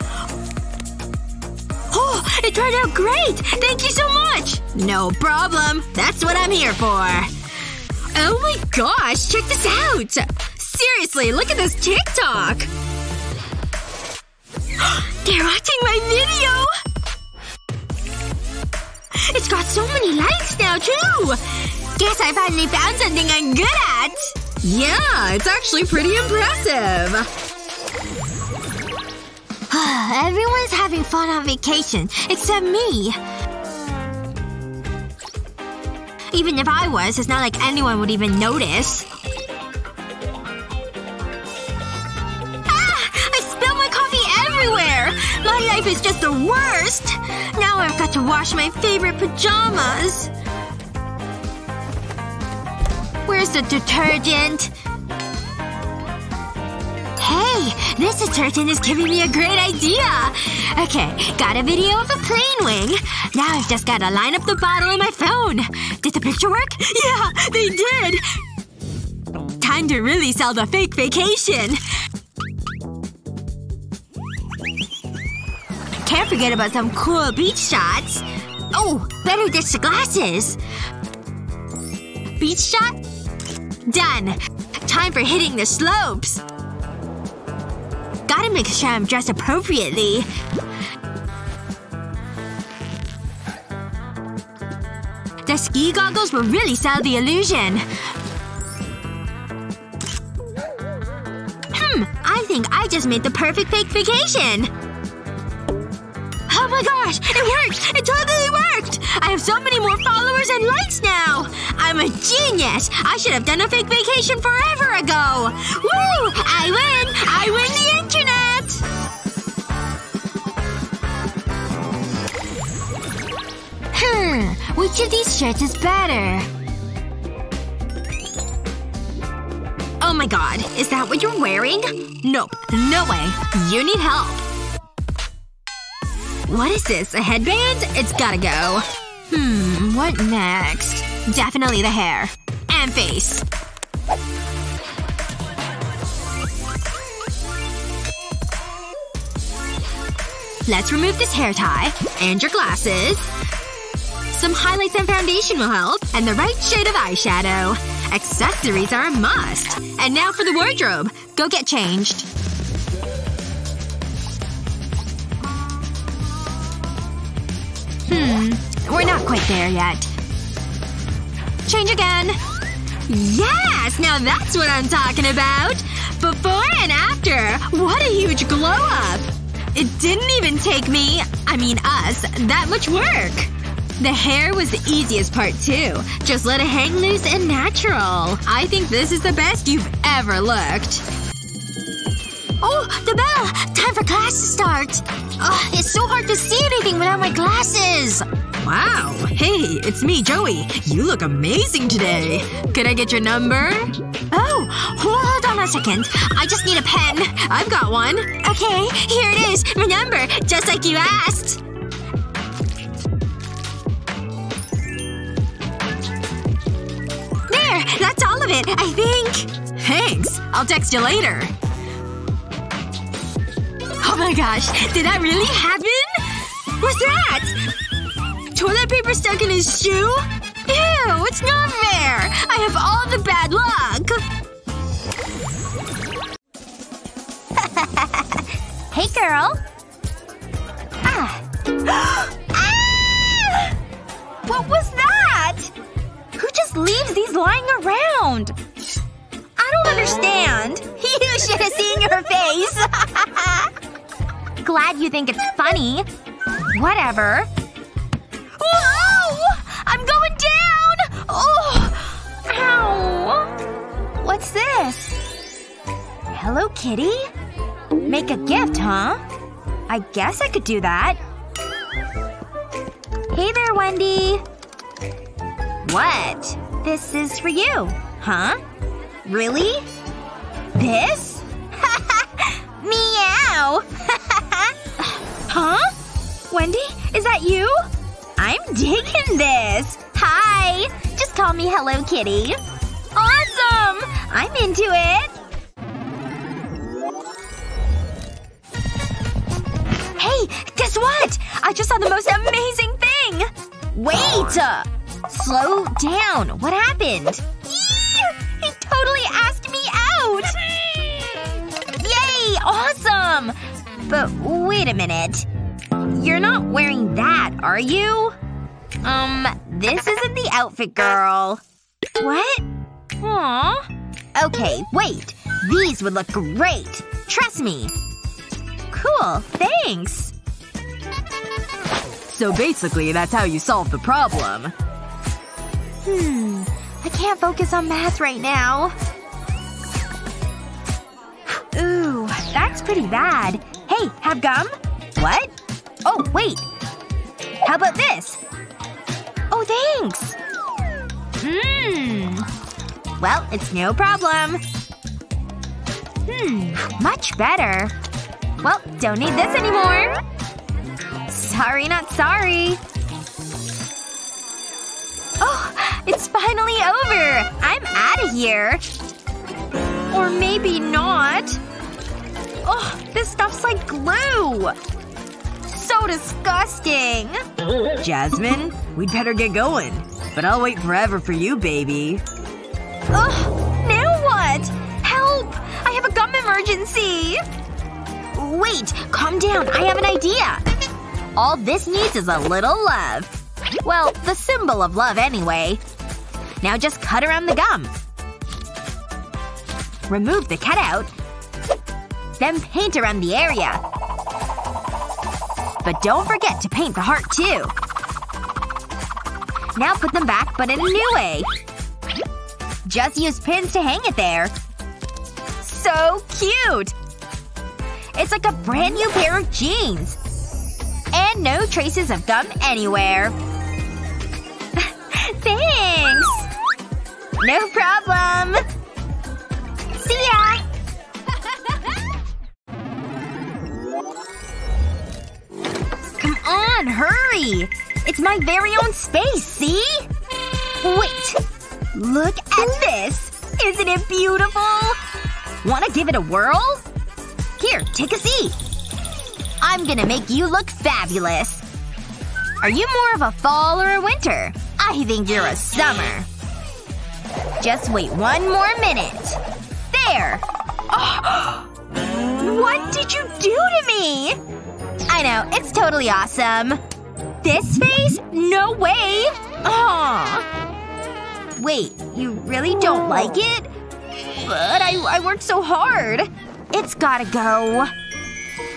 Oh, it turned out great! Thank you so much! No problem. That's what I'm here for. Oh my gosh! Check this out! Seriously, look at this TikTok! They're watching my video! It's got so many likes now, too! Guess I finally found something I'm good at! Yeah, it's actually pretty impressive. Everyone's having fun on vacation. Except me. Even if I was, it's not like anyone would even notice. Ah! I spilled my coffee everywhere! My life is just the worst! Now I've got to wash my favorite pajamas. Where's the detergent? Hey! This detergent is giving me a great idea! Okay, got a video of a plane wing. Now I've just gotta line up the bottle in my phone. Did the picture work? Yeah, they did! Time to really sell the fake vacation. Can't forget about some cool beach shots. Oh, better ditch the glasses. Beach shot? Done. Time for hitting the slopes. Gotta make sure I'm dressed appropriately. The ski goggles will really sell the illusion. Hmm. I think I just made the perfect fake vacation! Oh my gosh! It worked! It totally worked! I have so many more followers and likes now! I'm a genius! I should have done a fake vacation forever ago! Woo! I win! I win the internet! Hmm. Which of these shirts is better? Oh my god. Is that what you're wearing? Nope. No way. You need help. What is this? A headband? It's gotta go. Hmm. What next? Definitely the hair. And face. Let's remove this hair tie. And your glasses. Some highlights and foundation will help. And the right shade of eyeshadow. Accessories are a must. And now for the wardrobe. Go get changed. Hmm. We're not quite there yet. Change again. Yes! Now that's what I'm talking about! Before and after! What a huge glow up! It didn't even take me – I mean us – that much work! The hair was the easiest part too. Just let it hang loose and natural. I think this is the best you've ever looked. Oh! The bell! Time for class to start! Ugh, it's so hard to see anything without my glasses! Wow. Hey, it's me, Joey. You look amazing today. Could I get your number? Oh. Hold on a second. I just need a pen. I've got one. Okay. Here it is. My number. Just like you asked. There. That's all of it, I think. Thanks. I'll text you later. Oh my gosh. Did that really happen? What's that? Toilet paper stuck in his shoe? Ew, it's not fair! I have all the bad luck! Hey, girl. Ah. Ah! What was that? Who just leaves these lying around? I don't understand. You should have seen her face. Glad you think it's funny. Whatever. Whoa! I'm going down! Oh! Ow! What's this? Hello Kitty? Make a gift, huh? I guess I could do that. Hey there, Wendy! What? This is for you. Huh? Really? This? Meow! Huh? Wendy? Is that you? I'm digging this! Hi! Just call me Hello Kitty. Awesome! I'm into it! Hey! Guess what? I just saw the most amazing thing! Wait! Uh, slow down. What happened? Eee! He totally asked me out! Yay! Awesome! But wait a minute. You're not wearing that, are you? Um, this isn't the outfit, girl. What? Aww. Okay, wait. These would look great. Trust me. Cool. Thanks. So basically, that's how you solve the problem. Hmm. I can't focus on math right now. Ooh. That's pretty bad. Hey, have gum? What? Oh, wait. How about this? Oh, thanks. Mmm. Well, it's no problem. Hmm. Much better. Well, don't need this anymore. Sorry not sorry. Oh, it's finally over! I'm out of here. Or maybe not. Oh, this stuff's like glue. So disgusting! Jasmine, we'd better get going. But I'll wait forever for you, baby. Ugh! Now what? Help! I have a gum emergency! Wait! Calm down, I have an idea! All this needs is a little love. Well, the symbol of love anyway. Now just cut around the gum. Remove the cutout. Then paint around the area. But don't forget to paint the heart too. Now put them back, but in a new way. Just use pins to hang it there. So cute! It's like a brand new pair of jeans. And no traces of gum anywhere. Thanks! No problem! See ya! Come on, hurry! It's my very own space, see? Wait! Look at this! Isn't it beautiful? Wanna give it a whirl? Here, take a seat. I'm gonna make you look fabulous. Are you more of a fall or a winter? I think you're a summer. Just wait one more minute. There! Oh. What did you do to me? I know, it's totally awesome. This face? No way! Aw. Wait, you really don't like it? But I, I worked so hard. It's gotta go.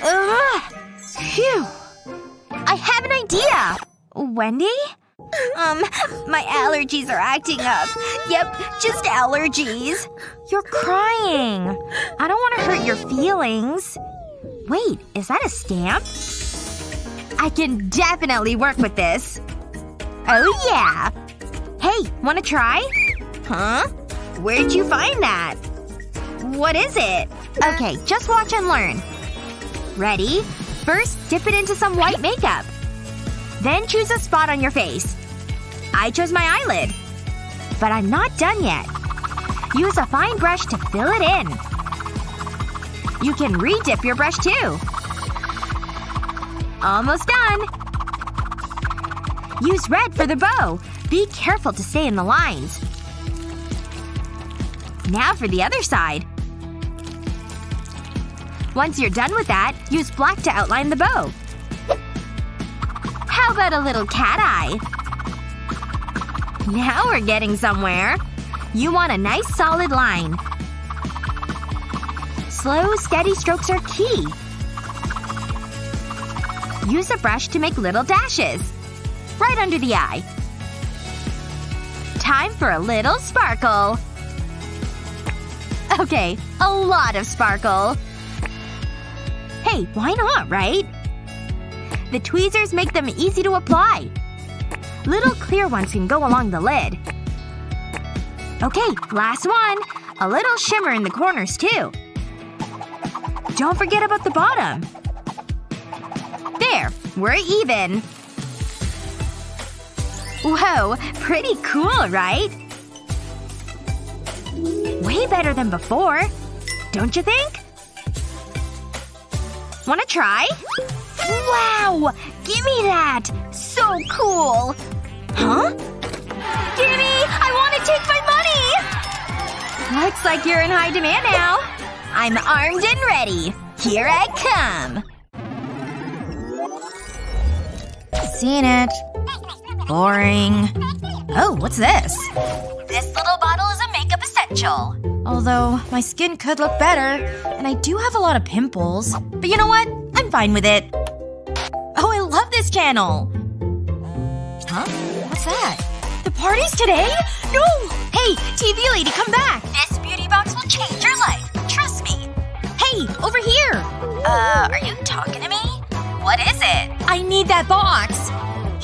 Ugh. Phew. I have an idea! Wendy? Um, my allergies are acting up. Yep, just allergies. You're crying. I don't want to hurt your feelings. Wait, is that a stamp? I can definitely work with this. Oh yeah! Hey, wanna try? Huh? Where'd you find that? What is it? Okay, just watch and learn. Ready? First, dip it into some white makeup. Then choose a spot on your face. I chose my eyelid. But I'm not done yet. Use a fine brush to fill it in. You can re-dip your brush too. Almost done! Use red for the bow. Be careful to stay in the lines. Now for the other side. Once you're done with that, use black to outline the bow. How about a little cat eye? Now we're getting somewhere. You want a nice solid line. Slow, steady strokes are key. Use a brush to make little dashes. Right under the eye. Time for a little sparkle. Okay, a lot of sparkle. Hey, why not, right? The tweezers make them easy to apply. Little clear ones can go along the lid. Okay, last one. A little shimmer in the corners, too. Don't forget about the bottom. There. We're even. Whoa, pretty cool, right? Way better than before. Don't you think? Wanna try? Wow! Gimme that! So cool! Huh? Gimme! I wanna take my money! Looks like you're in high demand now. I'm armed and ready. Here I come. Seen it. Boring. Oh, what's this? This little bottle is a makeup essential. Although, my skin could look better. And I do have a lot of pimples. But you know what? I'm fine with it. Oh, I love this channel! Huh? What's that? The party's today? No! Hey, T V lady, come back! This beauty box will change your life. Trust me. Hey, over here! Uh, are you talking to me? What is it? I need that box!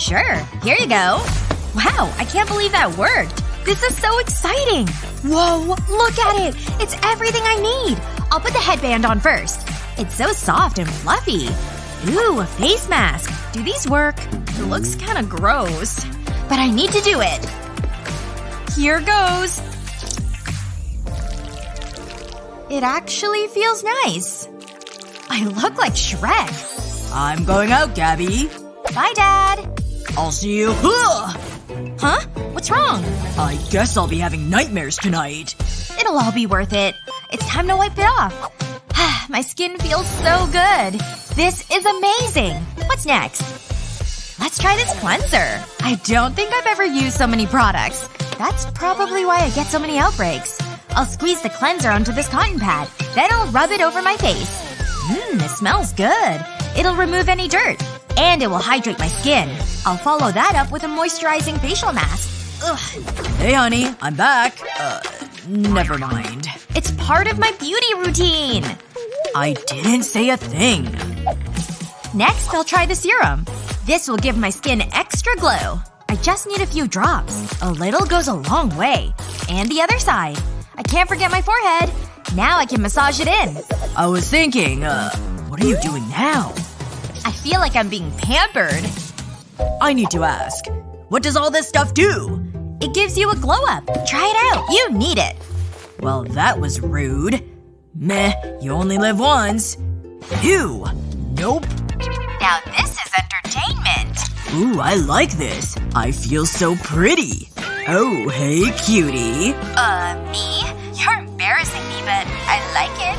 Sure. Here you go. Wow, I can't believe that worked. This is so exciting! Whoa, look at it! It's everything I need! I'll put the headband on first. It's so soft and fluffy. Ooh, a face mask. Do these work? It looks kinda gross. But I need to do it. Here goes. It actually feels nice. I look like Shrek. I'm going out, Gabby. Bye, Dad. I'll see you. Ugh! Huh? What's wrong? I guess I'll be having nightmares tonight. It'll all be worth it. It's time to wipe it off. my skin feels so good. This is amazing. What's next? Let's try this cleanser. I don't think I've ever used so many products. That's probably why I get so many outbreaks. I'll squeeze the cleanser onto this cotton pad. Then I'll rub it over my face. Mmm, it smells good. It'll remove any dirt. And it will hydrate my skin. I'll follow that up with a moisturizing facial mask. Ugh. Hey honey, I'm back. Uh, never mind. It's part of my beauty routine! I didn't say a thing. Next, I'll try the serum. This will give my skin extra glow. I just need a few drops. A little goes a long way. And the other side. I can't forget my forehead. Now I can massage it in. I was thinking, uh, what are you doing now? I feel like I'm being pampered. I need to ask. What does all this stuff do? It gives you a glow-up. Try it out. You need it. Well, that was rude. Meh, you only live once. Ew. Nope. Now this is entertainment. Ooh, I like this. I feel so pretty. Oh, hey, cutie. Uh, me? You're embarrassing me, but I like it.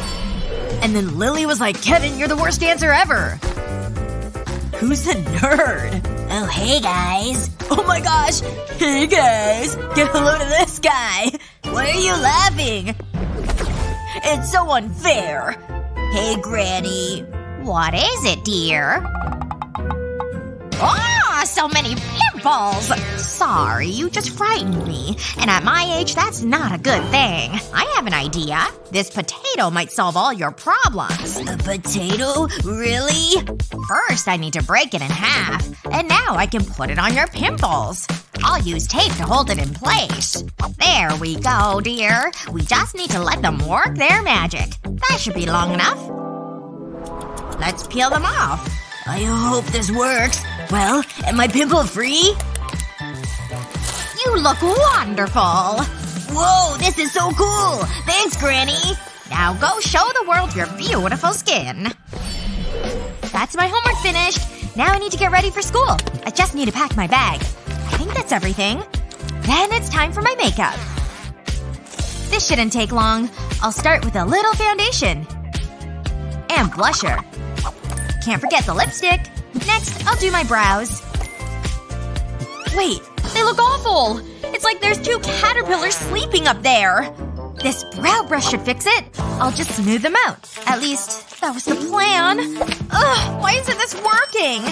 And then Lily was like, Kevin, you're the worst dancer ever. Who's the nerd? Oh, hey, guys. Oh my gosh. Hey, guys. Get a load of this guy. Why are you laughing? It's so unfair. Hey, Granny. What is it, dear? Ah, so many pimples! Sorry, you just frightened me. And at my age, that's not a good thing. I have an idea. This potato might solve all your problems. A potato? Really? First, I need to break it in half. And now I can put it on your pimples. I'll use tape to hold it in place. There we go, dear. We just need to let them work their magic. That should be long enough. Let's peel them off. I hope this works. Well, am I pimple-free? You look wonderful! Whoa, this is so cool! Thanks, Granny! Now go show the world your beautiful skin. That's my homework finished. Now I need to get ready for school. I just need to pack my bag. I think that's everything. Then it's time for my makeup. This shouldn't take long. I'll start with a little foundation. And blusher. Can't forget the lipstick. Next, I'll do my brows. Wait, they look awful! It's like there's two caterpillars sleeping up there! This brow brush should fix it. I'll just smooth them out. At least, that was the plan. Ugh, why isn't this working?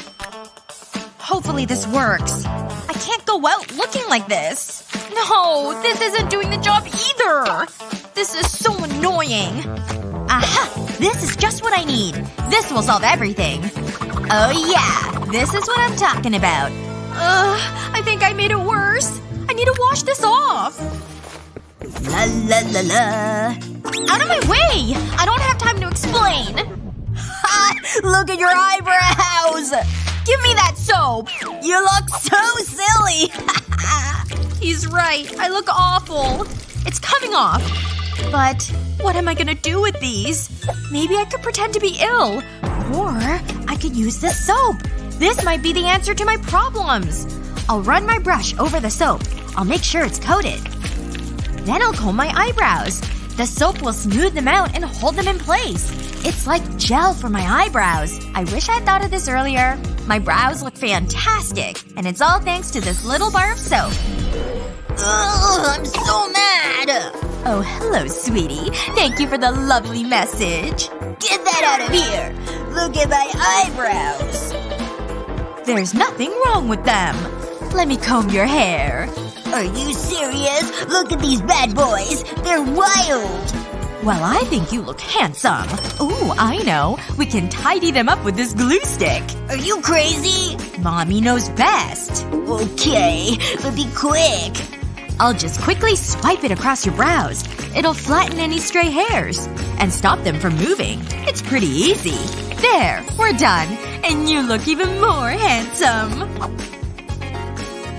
Hopefully this works. I can't go out looking like this. No, this isn't doing the job either! This is so annoying. Aha! This is just what I need. This will solve everything. Oh yeah! This is what I'm talking about. Ugh, I think I made it worse. I need to wash this off. La la la la. Out of my way! I don't have time to explain. Ha! Look at your eyebrows! Give me that soap! You look so silly! He's right. I look awful. It's coming off. But what am I gonna do with these? Maybe I could pretend to be ill. Or I could use this soap. This might be the answer to my problems. I'll run my brush over the soap. I'll make sure it's coated. Then I'll comb my eyebrows. The soap will smooth them out and hold them in place. It's like gel for my eyebrows. I wish I'd thought of this earlier. My brows look fantastic. And it's all thanks to this little bar of soap. Ugh, I'm so mad! Oh, hello, sweetie. Thank you for the lovely message. Get that out of here! Look at my eyebrows! There's nothing wrong with them. Let me comb your hair. Are you serious? Look at these bad boys! They're wild! Well, I think you look handsome. Ooh, I know. We can tidy them up with this glue stick. Are you crazy? Mommy knows best. Okay, but be quick. I'll just quickly swipe it across your brows. It'll flatten any stray hairs. And stop them from moving. It's pretty easy. There, we're done. And you look even more handsome.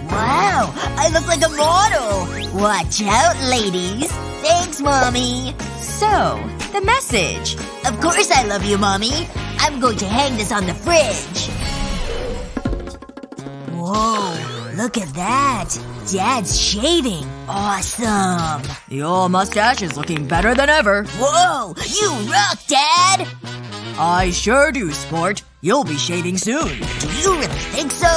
Wow, I look like a model. Watch out, ladies. Thanks, Mommy. So, the message. Of course I love you, Mommy. I'm going to hang this on the fridge. Whoa. Look at that! Dad's shaving! Awesome! Your mustache is looking better than ever! Whoa! You rock, Dad! I sure do, sport. You'll be shaving soon. Do you really think so?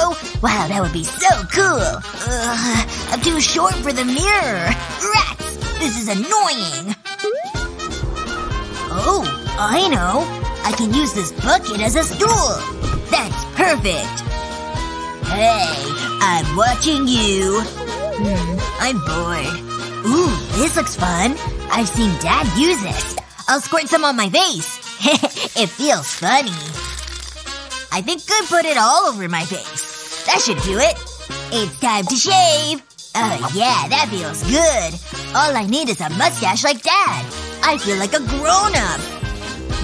Wow, that would be so cool! Ugh, I'm too short for the mirror! Rats! This is annoying! Oh, I know! I can use this bucket as a stool! That's perfect! Hey, I'm watching you! Hmm, I'm bored. Ooh, this looks fun! I've seen Dad use this! I'll squirt some on my face! It feels funny. I think I put it all over my face. That should do it. It's time to shave! Oh yeah, that feels good! All I need is a mustache like Dad! I feel like a grown-up!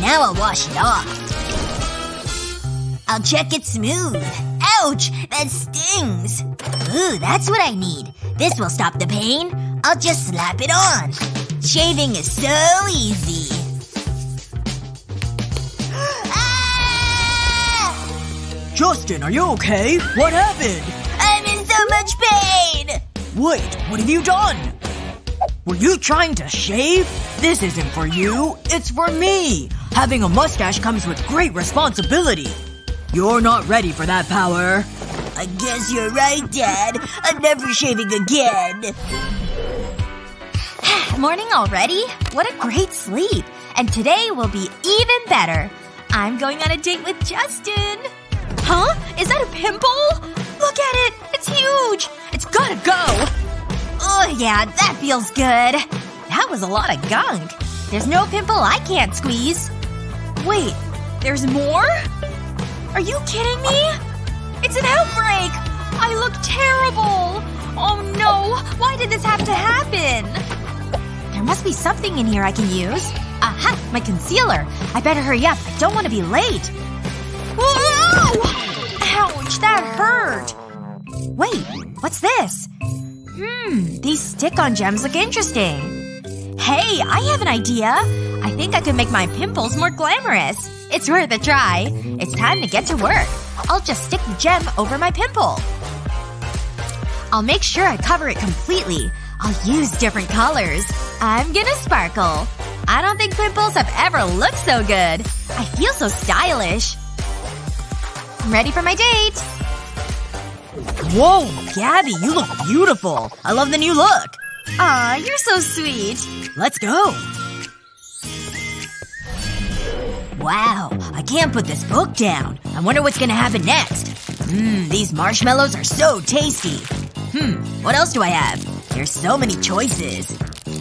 Now I'll wash it off. I'll check it smooth. Ouch! That stings! Ooh, that's what I need. This will stop the pain. I'll just slap it on. Shaving is so easy. Ah! Justin, are you okay? What happened? I'm in so much pain! Wait, what have you done? Were you trying to shave? This isn't for you. It's for me. Having a mustache comes with great responsibility. You're not ready for that power. I guess you're right, Dad. I'm never shaving again. Morning already? What a great sleep. And today will be even better. I'm going on a date with Justin. Huh? Is that a pimple? Look at it! It's huge! It's gotta go! Oh yeah, that feels good. That was a lot of gunk. There's no pimple I can't squeeze. Wait. There's more? Are you kidding me? It's an outbreak! I look terrible! Oh no! Why did this have to happen? There must be something in here I can use. Aha! My concealer! I better hurry up. I don't want to be late. Whoa! Ouch! That hurt! Wait. What's this? Hmm. These stick-on gems look interesting. Hey! I have an idea! I think I could make my pimples more glamorous. It's worth a try. It's time to get to work. I'll just stick the gem over my pimple. I'll make sure I cover it completely. I'll use different colors. I'm gonna sparkle. I don't think pimples have ever looked so good. I feel so stylish. I'm ready for my date. Whoa, Gabby, you look beautiful. I love the new look. Aw, you're so sweet. Let's go. Wow, I can't put this book down. I wonder what's gonna happen next. Mmm, these marshmallows are so tasty. Hmm, what else do I have? There's so many choices.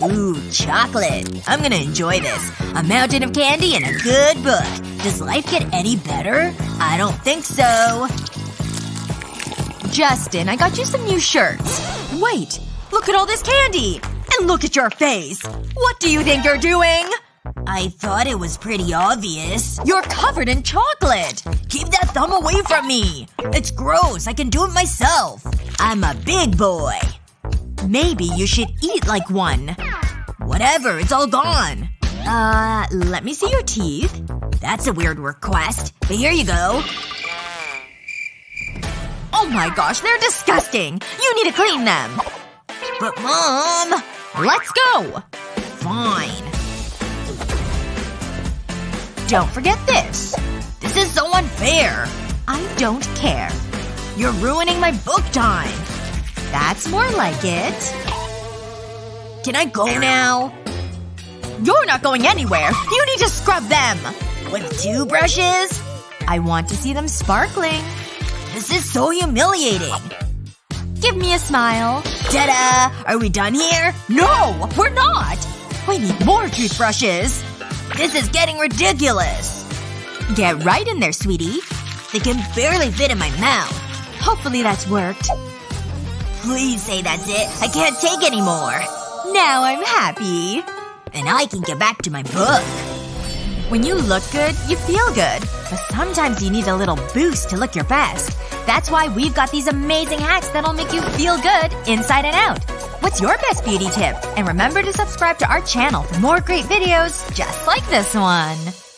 Ooh, chocolate. I'm gonna enjoy this. A mountain of candy and a good book. Does life get any better? I don't think so. Justin, I got you some new shirts. Wait, look at all this candy! And look at your face! What do you think you're doing? I thought it was pretty obvious. You're covered in chocolate! Keep that thumb away from me! It's gross. I can do it myself. I'm a big boy. Maybe you should eat like one. Whatever. It's all gone. Uh, let me see your teeth. That's a weird request. But here you go. Oh my gosh, they're disgusting! You need to clean them! But Mom… Let's go! Fine. Don't forget this. This is so unfair. I don't care. You're ruining my book time. That's more like it. Can I go now? You're not going anywhere. You need to scrub them. With two brushes? I want to see them sparkling. This is so humiliating. Give me a smile. Ta-da! Are we done here? No! We're not! We need more toothbrushes. This is getting ridiculous! Get right in there, sweetie. They can barely fit in my mouth. Hopefully that's worked. Please say that's it. I can't take anymore. Now I'm happy. And I can get back to my book. When you look good, you feel good. But sometimes you need a little boost to look your best. That's why we've got these amazing hacks that'll make you feel good inside and out. What's your best beauty tip? And remember to subscribe to our channel for more great videos just like this one.